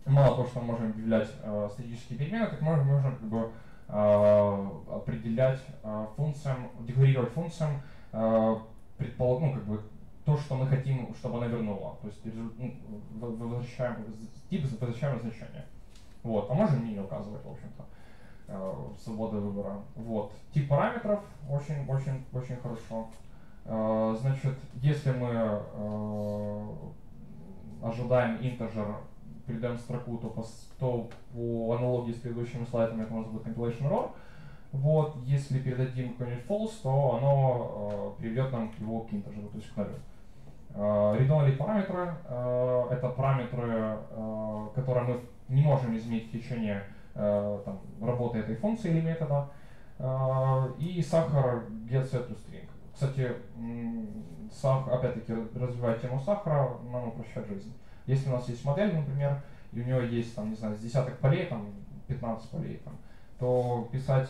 мало того, что мы можем объявлять статические перемены, так мы можем как бы определять функциям, декларировать функциям ну, как бы, то, что мы хотим, чтобы она вернула. То есть возвращаем тип, возвращаем значение. Вот. А можем и не указывать, в общем-то. Свобода выбора. Вот. Тип параметров очень-очень-очень хорошо. Значит, если мы ожидаем интежер, передаем строку, то по аналогии с предыдущими слайдами это у нас будет compilation error. Вот. Если передадим какой-нибудь false, то оно приведет нам к его интежеру, то есть к нулю. Read-only параметры — это параметры, которые мы не можем изменить в течение там, работы этой функции или метода. И сахар getSetToString. Кстати, опять-таки, развивая тему сахара, нам упрощает жизнь. Если у нас есть модель, например, и у нее есть, там, не знаю, с десяток полей, там, 15 полей, там, то писать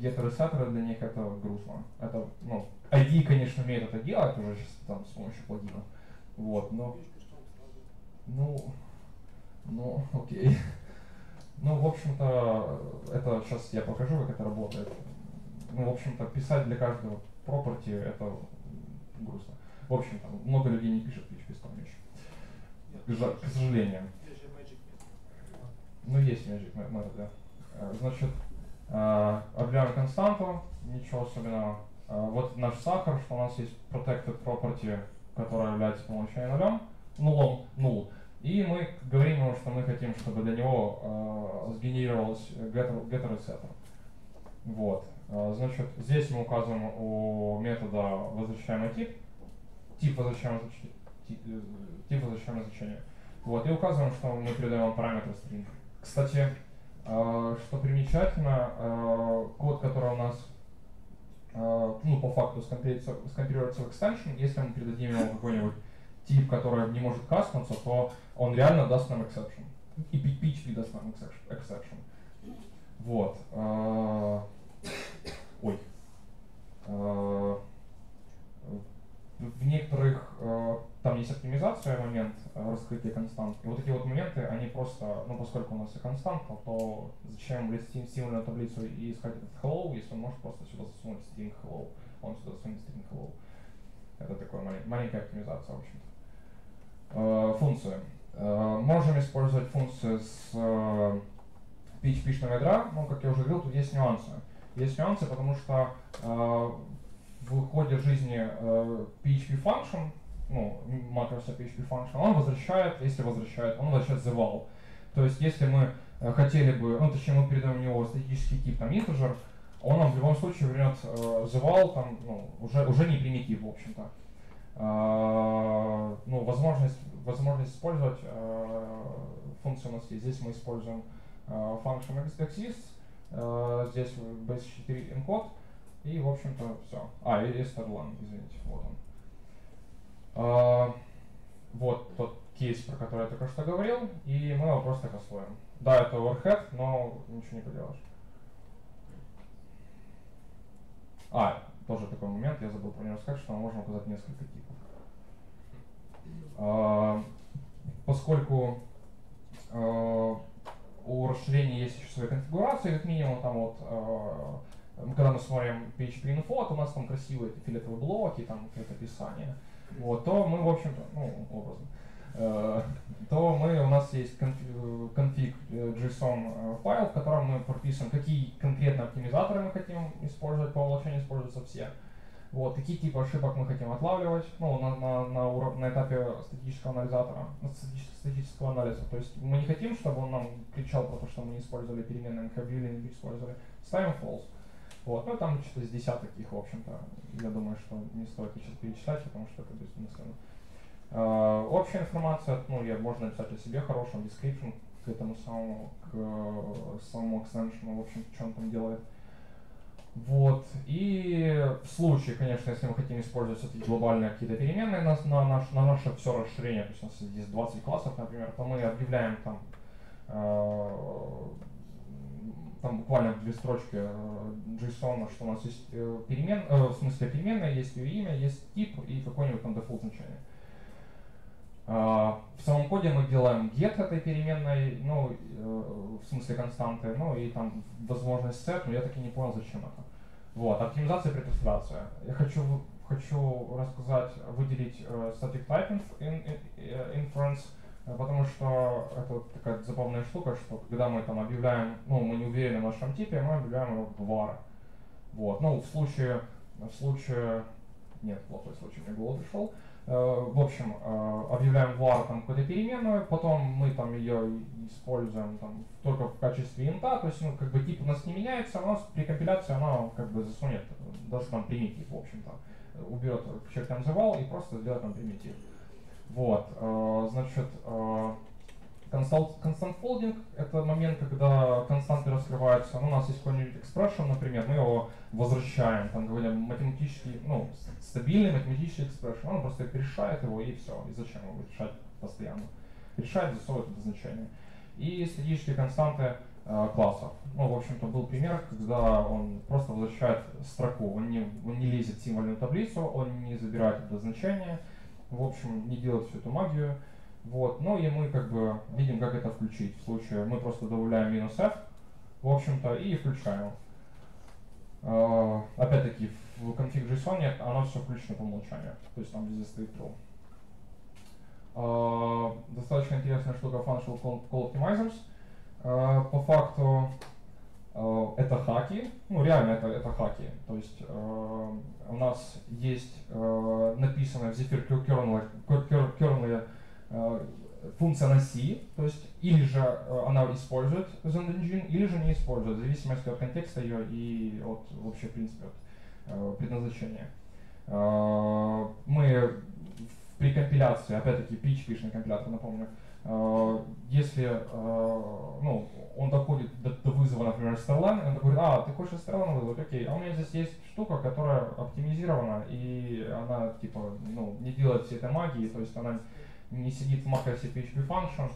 геттеры, сеттеры для них это грустно. Это, ну, ID, конечно, умеет это делать уже сейчас там с помощью плагинов. Вот, но... Ну, окей. Ну, в общем-то, это сейчас я покажу, как это работает. Ну, в общем-то, писать для каждого property это грустно. В общем, там много людей не пишет PHP с помощью. К сожалению. Ну, есть magic method, да. Значит, объявляем константу, ничего особенного. Вот наш сахар, что у нас есть protected property, которая является получением нулом. И мы говорим ему, что мы хотим, чтобы для него сгенерировалось getter и setter. Вот. Значит, здесь мы указываем у метода возвращаемый тип возвращаемое значение. Вот. И указываем, что мы передаем параметр string. Кстати, что примечательно, код, который у нас ну, по факту скомпилируется в extension, если мы передадим ему какой-нибудь тип, который не может кастнуться, то он реально даст нам exception. И PHP даст нам exception. Вот. Ой. В некоторых, там есть оптимизация, момент раскрытия констант. И вот эти вот моменты, они просто, ну поскольку у нас и константа, то зачем лезть в символьную таблицу и искать этот hello, если он может просто сюда засунуть string hello. Он сюда засунет string hello. Это такая маленькая оптимизация, в общем-то. Функции. Можем использовать функции с PHP-шного ядра, но, как я уже говорил, тут есть нюансы. Есть нюансы, потому что в ходе жизни PHP function, ну, матрица PHP function, он возвращает, он возвращает the val. То есть, если мы хотели бы, ну, точнее, мы передаем у него статический тип, там, integer, он нам в любом случае вернет the val, там, ну, уже не примитив, в общем-то. Ну, возможность использовать функцию у нас есть. Здесь мы используем function exists, здесь base4 encode, и, в общем-то, все. А, и starLang, извините, вот он. Вот тот кейс, про который я только что говорил, и мы его просто кастуем. Да, это overhead, но ничего не поделаешь. А, тоже такой момент, я забыл про него сказать, что мы можем указать несколько типов. Поскольку у расширения есть еще своя конфигурация, как минимум, там вот, когда мы смотрим PHP-info, то у нас там красивые фиолетовые блоки, там какое-то описание, вот, то мы, в общем-то, ну, образно, у нас есть config.json файл, в котором мы прописываем, какие конкретно оптимизаторы мы хотим использовать, по умолчанию используются все. Вот, какие типы ошибок мы хотим отлавливать, ну, на этапе статического анализатора, статического анализа. То есть мы не хотим, чтобы он нам кричал про то, что мы не использовали переменные, мы их объявили, не использовали. Ставим false. Вот, ну там что-то с десяток их, в общем-то, я думаю, что не стоит сейчас перечитать, потому что это бессмысленно. Общая информация, ну, можно написать о себе хорошем, description к этому самому, к самому extension, в общем-то, что он там делает. Вот. И в случае, конечно, если мы хотим использовать эти глобальные какие-то переменные на наше все расширение, то есть у нас здесь 20 классов, например, то мы объявляем там, буквально в две строчки JSON, что у нас есть переменная, есть ее имя, есть тип и какое-нибудь там дефолт значение. В самом коде мы делаем get этой переменной, ну, в смысле константы, ну и там возможность set, но я так и не понял, зачем это. Вот, оптимизация и претерфидация. Я хочу рассказать, выделить static type inference, потому что это такая забавная штука, что когда мы там объявляем, ну, мы не уверены в нашем типе, мы объявляем его в var. Вот, ну, в случае, нет, плохой случай, мне голод пришел. В общем, объявляем var там какую-то переменную, потом мы там ее используем там только в качестве инта, то есть, ну, как бы тип у нас не меняется, у нас при компиляции она как бы засунет, даже там примитив, в общем-то, уберет черт называл и просто сделает там примитив. Вот, значит, constant folding — это момент, когда константы раскрываются. Ну, у нас есть какой-нибудь expression, например, мы его возвращаем, там говорим математически, ну, стабильный математический expression, он просто решает его и все. И зачем его решать постоянно? Решает, засовывает это значение. И статические константы классов. Ну, в общем-то, был пример, когда он просто возвращает строку, он не лезет в символьную таблицу, он не забирает это значение, в общем, не делает всю эту магию. Вот, ну и мы как бы видим, как это включить. В случае мы просто добавляем минус f, в общем-то, и включаем. Опять-таки, в config.json оно все включено по умолчанию, то есть там везде стоит true. Достаточно интересная штука functional call optimizers. По факту это хаки, ну реально это хаки. То есть у нас есть написанная в Zephir kernel функция на C, то есть или же она использует Zend Engine, или же не использует, в зависимости от контекста ее и от вообще, в принципе, от предназначения. Мы при компиляции, опять-таки, PHP-шный компилятор, напомню, если ну, он доходит до вызова, например, strlen, он говорит, а, ты хочешь strlen вызвать, окей, а у меня здесь есть штука, которая оптимизирована, и она, типа, ну, не делает всей этой магии, то есть она не сидит в макросе PHP function,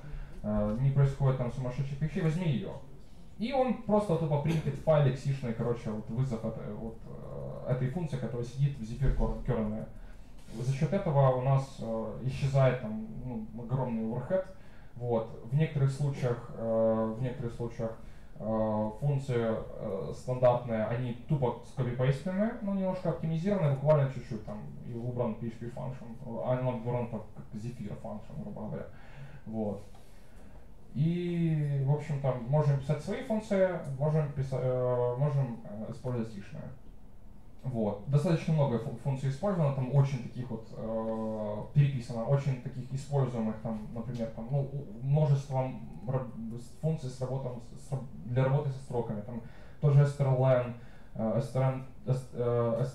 не происходит там сумасшедших вещей, возьми ее. И он просто тупо принтит файлик сишный, короче, вот вызов этой функции, которая сидит в Zephir kernel. За счет этого у нас исчезает там, ну, огромный overhead. Вот. В некоторых случаях функции стандартные, они тупо скопипейстные, но немножко оптимизированы, буквально чуть-чуть, там, и убран PHP function, а она убран как Zephir function, грубо говоря. Вот. И, в общем, там можем писать свои функции, можем использовать лишние. Вот. Достаточно много функций использовано, там очень таких вот переписано, очень таких используемых, там, например, там, ну, множество функций для работы со строками, там тоже strlen, strpos,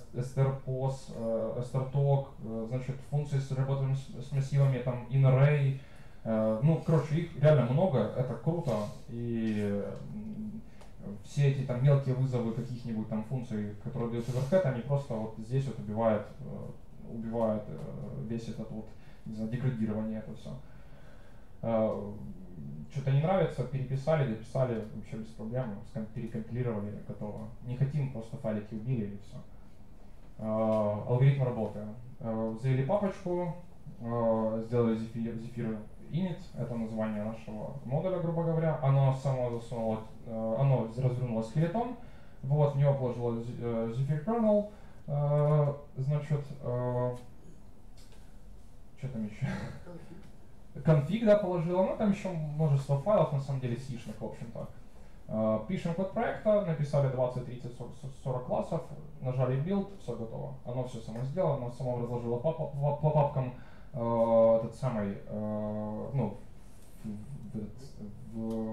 strtalk, значит, функции с работой с массивами, там inarray, ну, короче, их реально много, это круто, и все эти там мелкие вызовы каких-нибудь там функций, которые дают overhead, они просто вот здесь вот убивают весь этот вот, не знаю, деградирование, это все. Что-то не нравится, переписали, дописали, вообще без проблем, перекомпилировали, готово. Не хотим, просто файлики убили и все. Алгоритм работы. Завели папочку, сделали Zephir init, это название нашего модуля, грубо говоря. Оно само засунуло, оно развернуло скелетом, вот, в него положило Zephir kernel, значит, что там еще? Конфиг, да, положила, ну там еще множество файлов, на самом деле, сишных, в общем-то. Пишем код проекта, написали 20, 30, 40 классов, нажали build, все готово. Оно все само сделало, оно само разложило по папкам этот самый, ну, в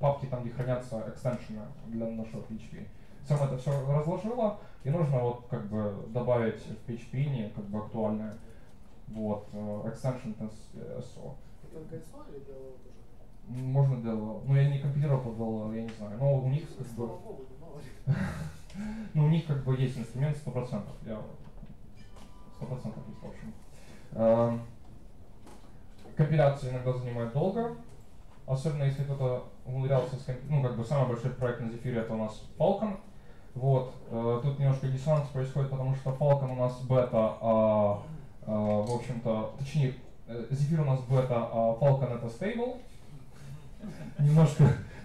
папке, там, где хранятся экстеншены для нашего PHP. Само это все разложило, и нужно вот как бы добавить в PHP не как бы актуальное, вот, extension SO. Только SO или DLL тоже? Можно DLL, но я не компилировал под DLL, я не знаю, но у них как бы... Ну, у них как бы есть инструмент 100%, я 100% есть, в общем. Компиляция иногда занимает долго, особенно если кто-то умудрялся с компиляцией. Ну, как бы самый большой проект на Zephir это у нас Phalcon. Вот, тут немножко диссонанс происходит, потому что Phalcon у нас бета, в общем-то, точнее, Zephir у нас бета, а Phalcon это стейбл. Немножко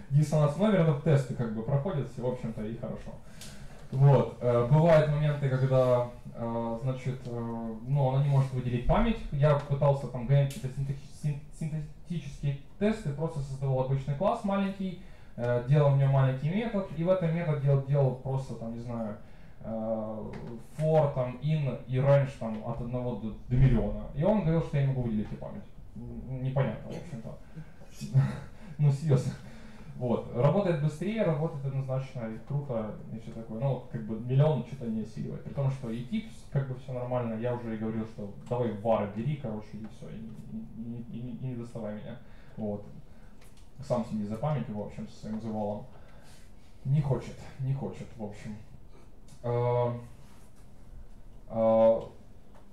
диссонанс, но, наверное, тесты как бы проходят, в общем-то, и хорошо. Вот. Бывают моменты, когда, значит, ну, она не может выделить память. Я пытался там гонять какие-то синтетические тесты, просто создавал обычный класс маленький, делал в нем маленький метод, и в этом метод делал просто, там, не знаю, for, там, in и range там, от 1 до миллиона. И он говорил, что я не могу выделить память. Непонятно, в общем-то. Ну, серьезно. Вот. Работает быстрее, работает однозначно, круто и все такое. Ну, как бы миллион что-то не осиливает. При том, что и тип, как бы все нормально, я уже и говорил, что давай вары бери, короче, и все, и не доставай меня. Вот. Сам сиди за памятью, в общем, со своим завалом. Не хочет, не хочет, в общем.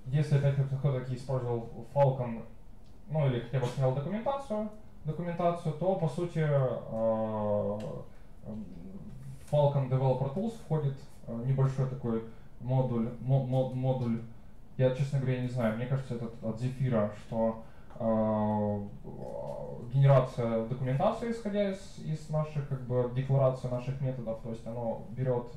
Если опять кто-то использовал Phalcon, ну или хотя бы снял документацию, то, по сути, Phalcon Developer Tools входит небольшой такой модуль. Я, честно говоря, не знаю, мне кажется, это от Zephir, что генерация документации, исходя из наших, как бы, деклараций наших методов, то есть оно берет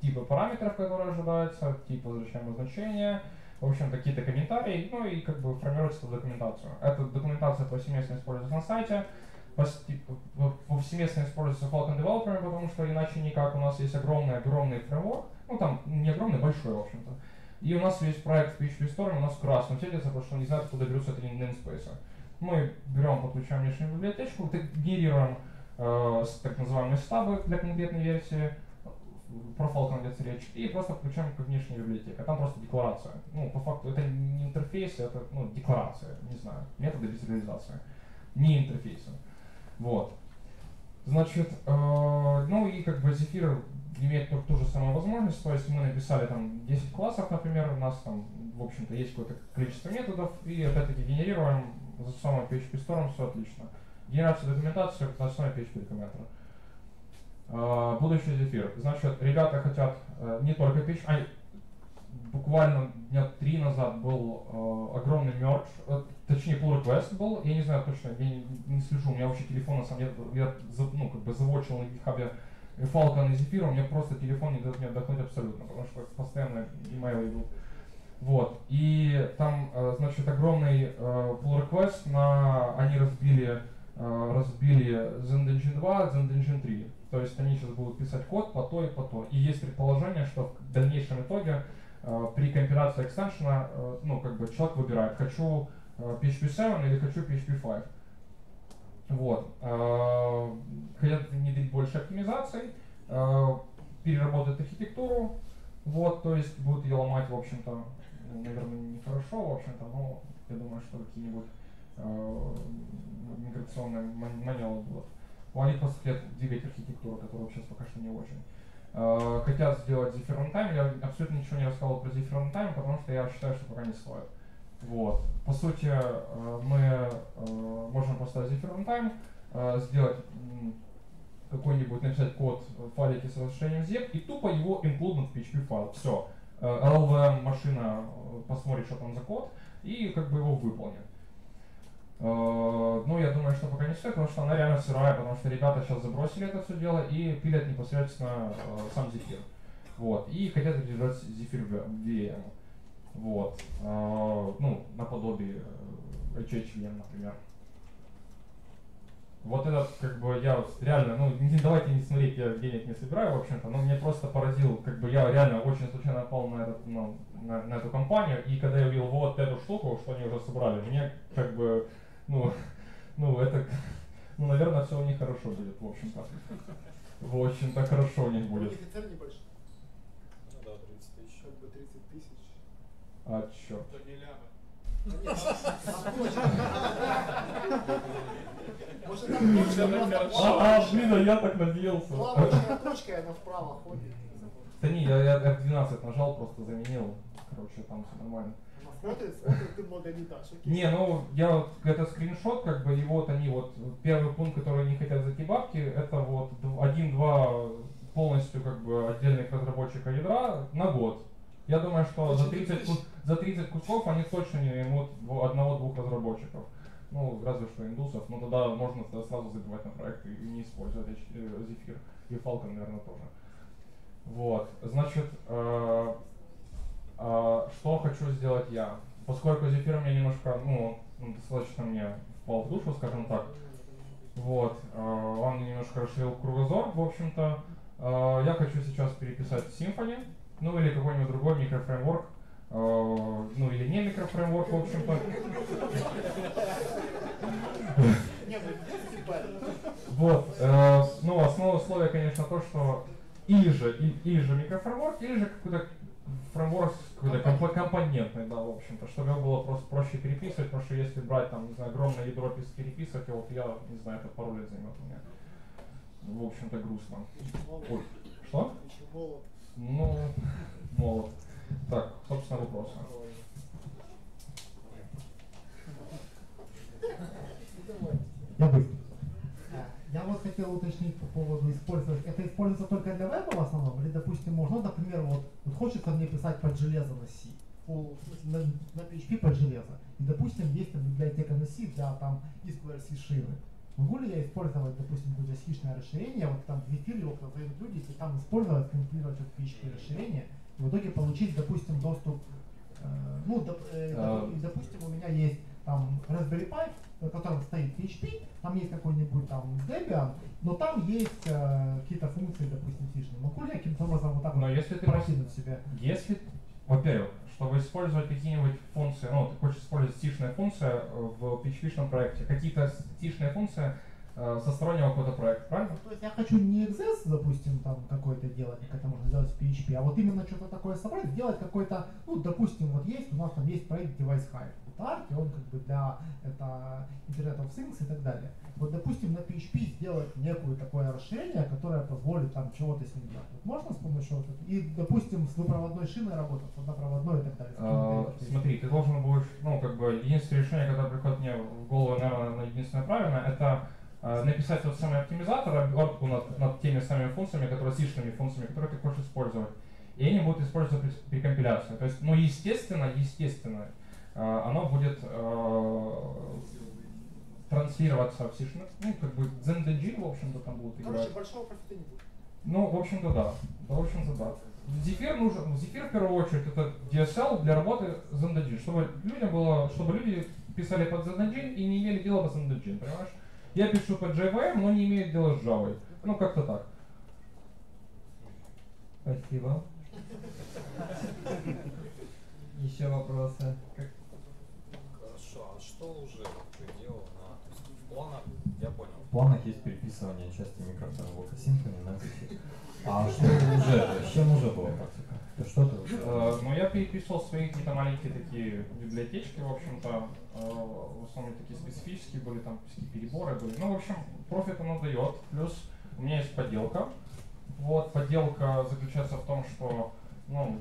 типы параметров, которые ожидаются, типы возвращаемого значения, в общем, какие-то комментарии, ну и как бы формируется документацию. Эта документация повсеместно используется на сайте, повсеместно используется Phalcon Developer, потому что иначе никак. У нас есть огромный фреймворк, ну там не огромный, большой, в общем-то. И у нас весь проект в PHP Storm у нас красным светится, потому что не знают, откуда берутся эти namespace. Мы берем, подключаем внешнюю библиотечку, генерируем так называемые стабы для конкретной версии, про Phalcon идет речь, и просто включаем к внешней библиотеке. А там просто декларация. Ну, по факту, это не интерфейс, это, ну, декларация, не знаю, методы визуализации, не интерфейсы. Вот. Значит, ну и как бы Zephir имеет ту же самую возможность, то есть мы написали там 10 классов, например, у нас там, в общем-то, есть какое-то количество методов, и опять-таки генерируем за самой PHP Storm, все отлично. Генерация документации на основе PHP Documenter. Будущий Zephir. Значит, ребята хотят не только PHP, буквально дня 3 назад был огромный мердж, точнее pull request был, я не знаю точно, я не слежу, у меня вообще телефон, на самом деле, ну, как бы заводчил на GitHub Phalcon и Zephir, у меня просто телефон не дает мне отдохнуть абсолютно, потому что постоянно email идут. Вот, и там, значит, огромный pull request, они разбили Zend Engine 2, Zend Engine 3. То есть они сейчас будут писать код по то и по то. И есть предположение, что в дальнейшем итоге при компиляции экстеншена, ну, как бы человек выбирает, хочу PHP 7 или хочу PHP 5. Вот. Хотят внедрить больше оптимизаций, переработать архитектуру, вот, то есть будут ее ломать, в общем-то, наверное, нехорошо, в общем-то, но я думаю, что какие-нибудь миграционные маневры будут. Они просто хотят двигать архитектуру, которая сейчас пока что не очень. Хотят сделать Zephir Runtime. Я абсолютно ничего не рассказал про Zephir Runtime, потому что я считаю, что пока не стоит. Вот. По сути, мы можем поставить Zephir Runtime, сделать какой-нибудь, написать код в файлике с разрешением zep и тупо его include в PHP файл. Все. LLVM машина посмотрит, что там за код, и как бы его выполнит. Ну, я думаю, что пока не стоит, потому что она реально сырая, потому что ребята сейчас забросили это все дело и пилят непосредственно сам Zephir. Вот. И хотят реализовать Zephir VM. Вот. Ну, наподобие HHVM, например. Вот это, как бы, я реально, ну, давайте не смотреть, я денег не собираю, в общем-то, но мне просто поразил, как бы, я реально очень случайно напал на эту компанию, и когда я увидел вот эту штуку, что они уже собрали, мне, как бы, ну, это, ну, наверное, все у них хорошо будет, в общем-то. В общем-то, хорошо у них будет. Бенефициар небольшой. Ну да, 30 тысяч. Как бы 30 тысяч. А, черт. То не ляма. А, блин, я так надеялся. Плавающая точка, она вправо ходит. Да не, я F12 нажал, просто заменил. Короче, там все нормально. Смотрит, ты много не так. Не, ну, я это скриншот, как бы, и вот они, вот, первый пункт, который не хотят за те бабки, это вот 1-2 полностью, как бы, отдельных разработчиков ядра на год. Я думаю, что за 30 кусков они точно не наймут одного-двух разработчиков. Ну, разве что индусов, но тогда можно сразу забивать на проект и не использовать Zephir. И Phalcon, наверное, тоже. Вот, значит, что хочу сделать я? Поскольку Zephir мне немножко, ну, достаточно мне впал в душу, скажем так. Вот, он немножко расширил кругозор, в общем-то. Я хочу сейчас переписать Symfony, ну или какой-нибудь другой микрофреймворк, ну или не микрофреймворк, в общем-то. Вот, ну основное условие, конечно, то, что или же микрофреймворк, или же какой-то фреймворк компонентный, да, в общем-то, чтобы его было просто проще переписывать, потому что если брать там, не знаю, огромное ядро переписывать, вот я, не знаю, это пару лет займет у меня. В общем-то, грустно. Ой, что? Ну, молод. Так, собственно, вопрос. Я вот хотел уточнить по поводу использования. Это используется только для веба в основном? Или, допустим, можно, например, вот хочется мне писать под железо на C, на PHP под железо. И, допустим, есть там библиотека на C для там SQL-C шивы. Могу ли я использовать, допустим, какое-то схищное расширение, вот там в Zephir его создают люди, если там использовать, компилировать вот PHP расширение, и в итоге получить, допустим, доступ, допустим, у меня есть там Raspberry Pi, на котором стоит PHP, там есть какой-нибудь там Debian, но там есть какие-то функции, допустим, схищные. Могу ли я каким-то образом вот так прокинуть себя? Если, во-первых, чтобы использовать какие-нибудь функции, ну, ты хочешь использовать стишные функции в PHP-шном проекте, какие-то стишные функции со стороннего какого-то проекта, правильно? Ну, то есть я хочу не экзес, допустим, там какой-то делать, как это можно сделать в PHP, а вот именно что-то такое собрать, сделать какой-то, ну, допустим, вот есть, у нас там есть проект DeviceHive, и он как бы для Internet of Things и так далее. Вот, допустим, на PHP сделать некое такое расширение, которое позволит там чего-то с ним делать. Вот можно с помощью вот этого? И, допустим, с двупроводной шиной работать, с однопроводной и так далее. Смотри, ты должен будешь, ну, как бы, единственное решение, которое приходит мне в голову, наверное, единственное правильное, это написать тот самый оптимизатор, обертку над теми самыми функциями, которые сишными функциями, которые ты хочешь использовать. И они будут использоваться при компиляции. То есть, ну, естественно, оно будет транслироваться в сишных, ну, как бы Zend Engine, в общем-то, там будут играть. Короче, большого профита не будет. Ну, в общем-то, да. Zephir нужен, в первую очередь, это DSL для работы Zend Engine, чтобы люди писали под Zend Engine и не имели дела по Zend Engine, понимаешь? Я пишу под JVM, но не имею дела с Java. Ну, как-то так. Спасибо. Еще вопросы? Хорошо, а что уже ты делал в планах? Я понял. В планах есть переписывание части микрофреймворка Symfony на Zephir. А что уже? С чем уже была практика? Что ты уже? Ну, я переписывал свои какие-то маленькие такие библиотечки, в общем-то. В основном такие специфические были, там всякие переборы были. Ну, в общем, профит оно дает. Плюс у меня есть подделка. Вот, подделка заключается в том, что, ну,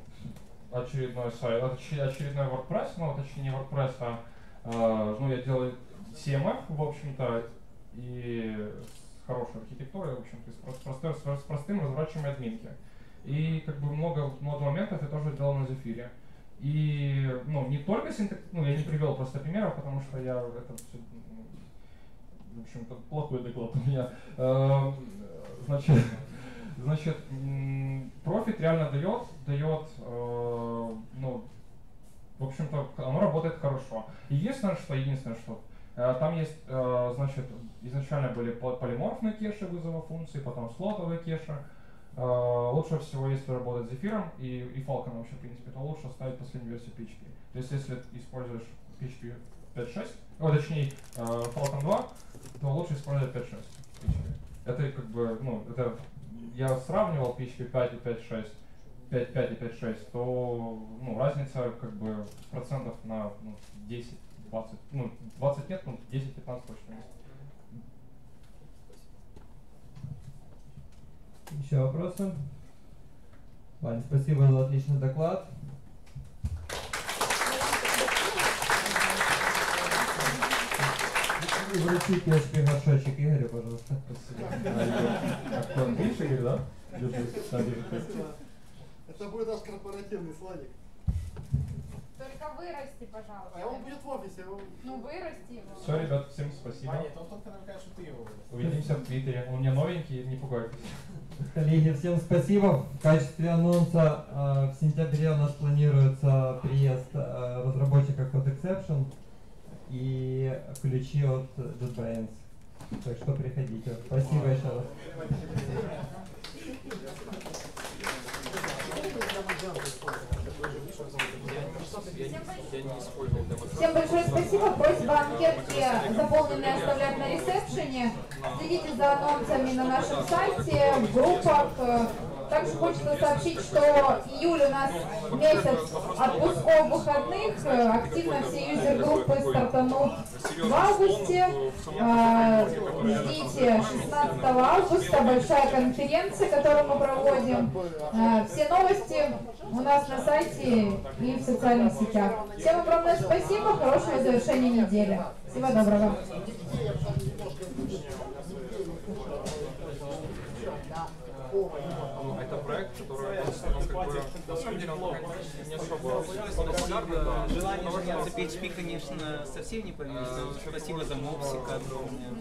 очередной сайт, очередной WordPress, ну, точнее не WordPress, а, ну, я делаю CMF, в общем-то, и с хорошей архитектурой, в общем-то, с простым разворачиваем админки. И, как бы, много моментов я тоже делал на Zephir. И, ну, не только синтаксис, ну, я не привел просто примеров, потому что я, это все, в общем-то, плохой доклад у меня. Значит, профит реально дает, ну, в общем-то, оно работает хорошо. Единственное, что там есть, значит, изначально были полиморфные кеши вызова функции, потом слотовые кеши. Лучше всего, если работать с Zephir и Phalcon, вообще, в принципе, то лучше ставить последнюю версию PHP. То есть, если используешь PHP 5.6, точнее Phalcon 2, то лучше использовать 5.6 PHP. Это как бы, ну, это я сравнивал PHP 5 и 5.6, 5.5 и 5.6, то, ну, разница как бы процентов на, ну, 10, 20, ну, 20 нет, ну, 10-15 точно есть. Еще вопросы? Ваня, спасибо за отличный доклад. Вручите PHP-горшочек Игорю, пожалуйста. Спасибо. А кто, видишь, Игорь, да? Держи, да, держи. тобой наш корпоративный Славик. Только вырасти, пожалуйста. А он будет в офисе. Ну вырасти его. Все, ребят, всем спасибо. А нет, он только намекает, что ты его вырастешь. Увидимся в Твиттере. Он у меня новенький, не пугайтесь. Коллеги, всем спасибо. В качестве анонса в сентябре у нас планируется приезд разработчика Code Exception и ключи от JetBrains. Так что приходите. Спасибо еще раз. Всем большое спасибо. Просьба анкетки заполненные оставлять на ресепшене. Следите за анонсами на нашем сайте, в группах. Также хочется сообщить, что июль у нас месяц отпусков выходных. Активно все юзер-группы стартанут в августе. Ждите 16 августа большая конференция, которую мы проводим. Все новости у нас на сайте и в социальных сетях. Всем огромное спасибо, хорошего завершения недели. Всего доброго. Это проект, который на самом деле он не особо популярный. Желание зацепить PHP, конечно, совсем не появилось. Спасибо за мопсика огромное.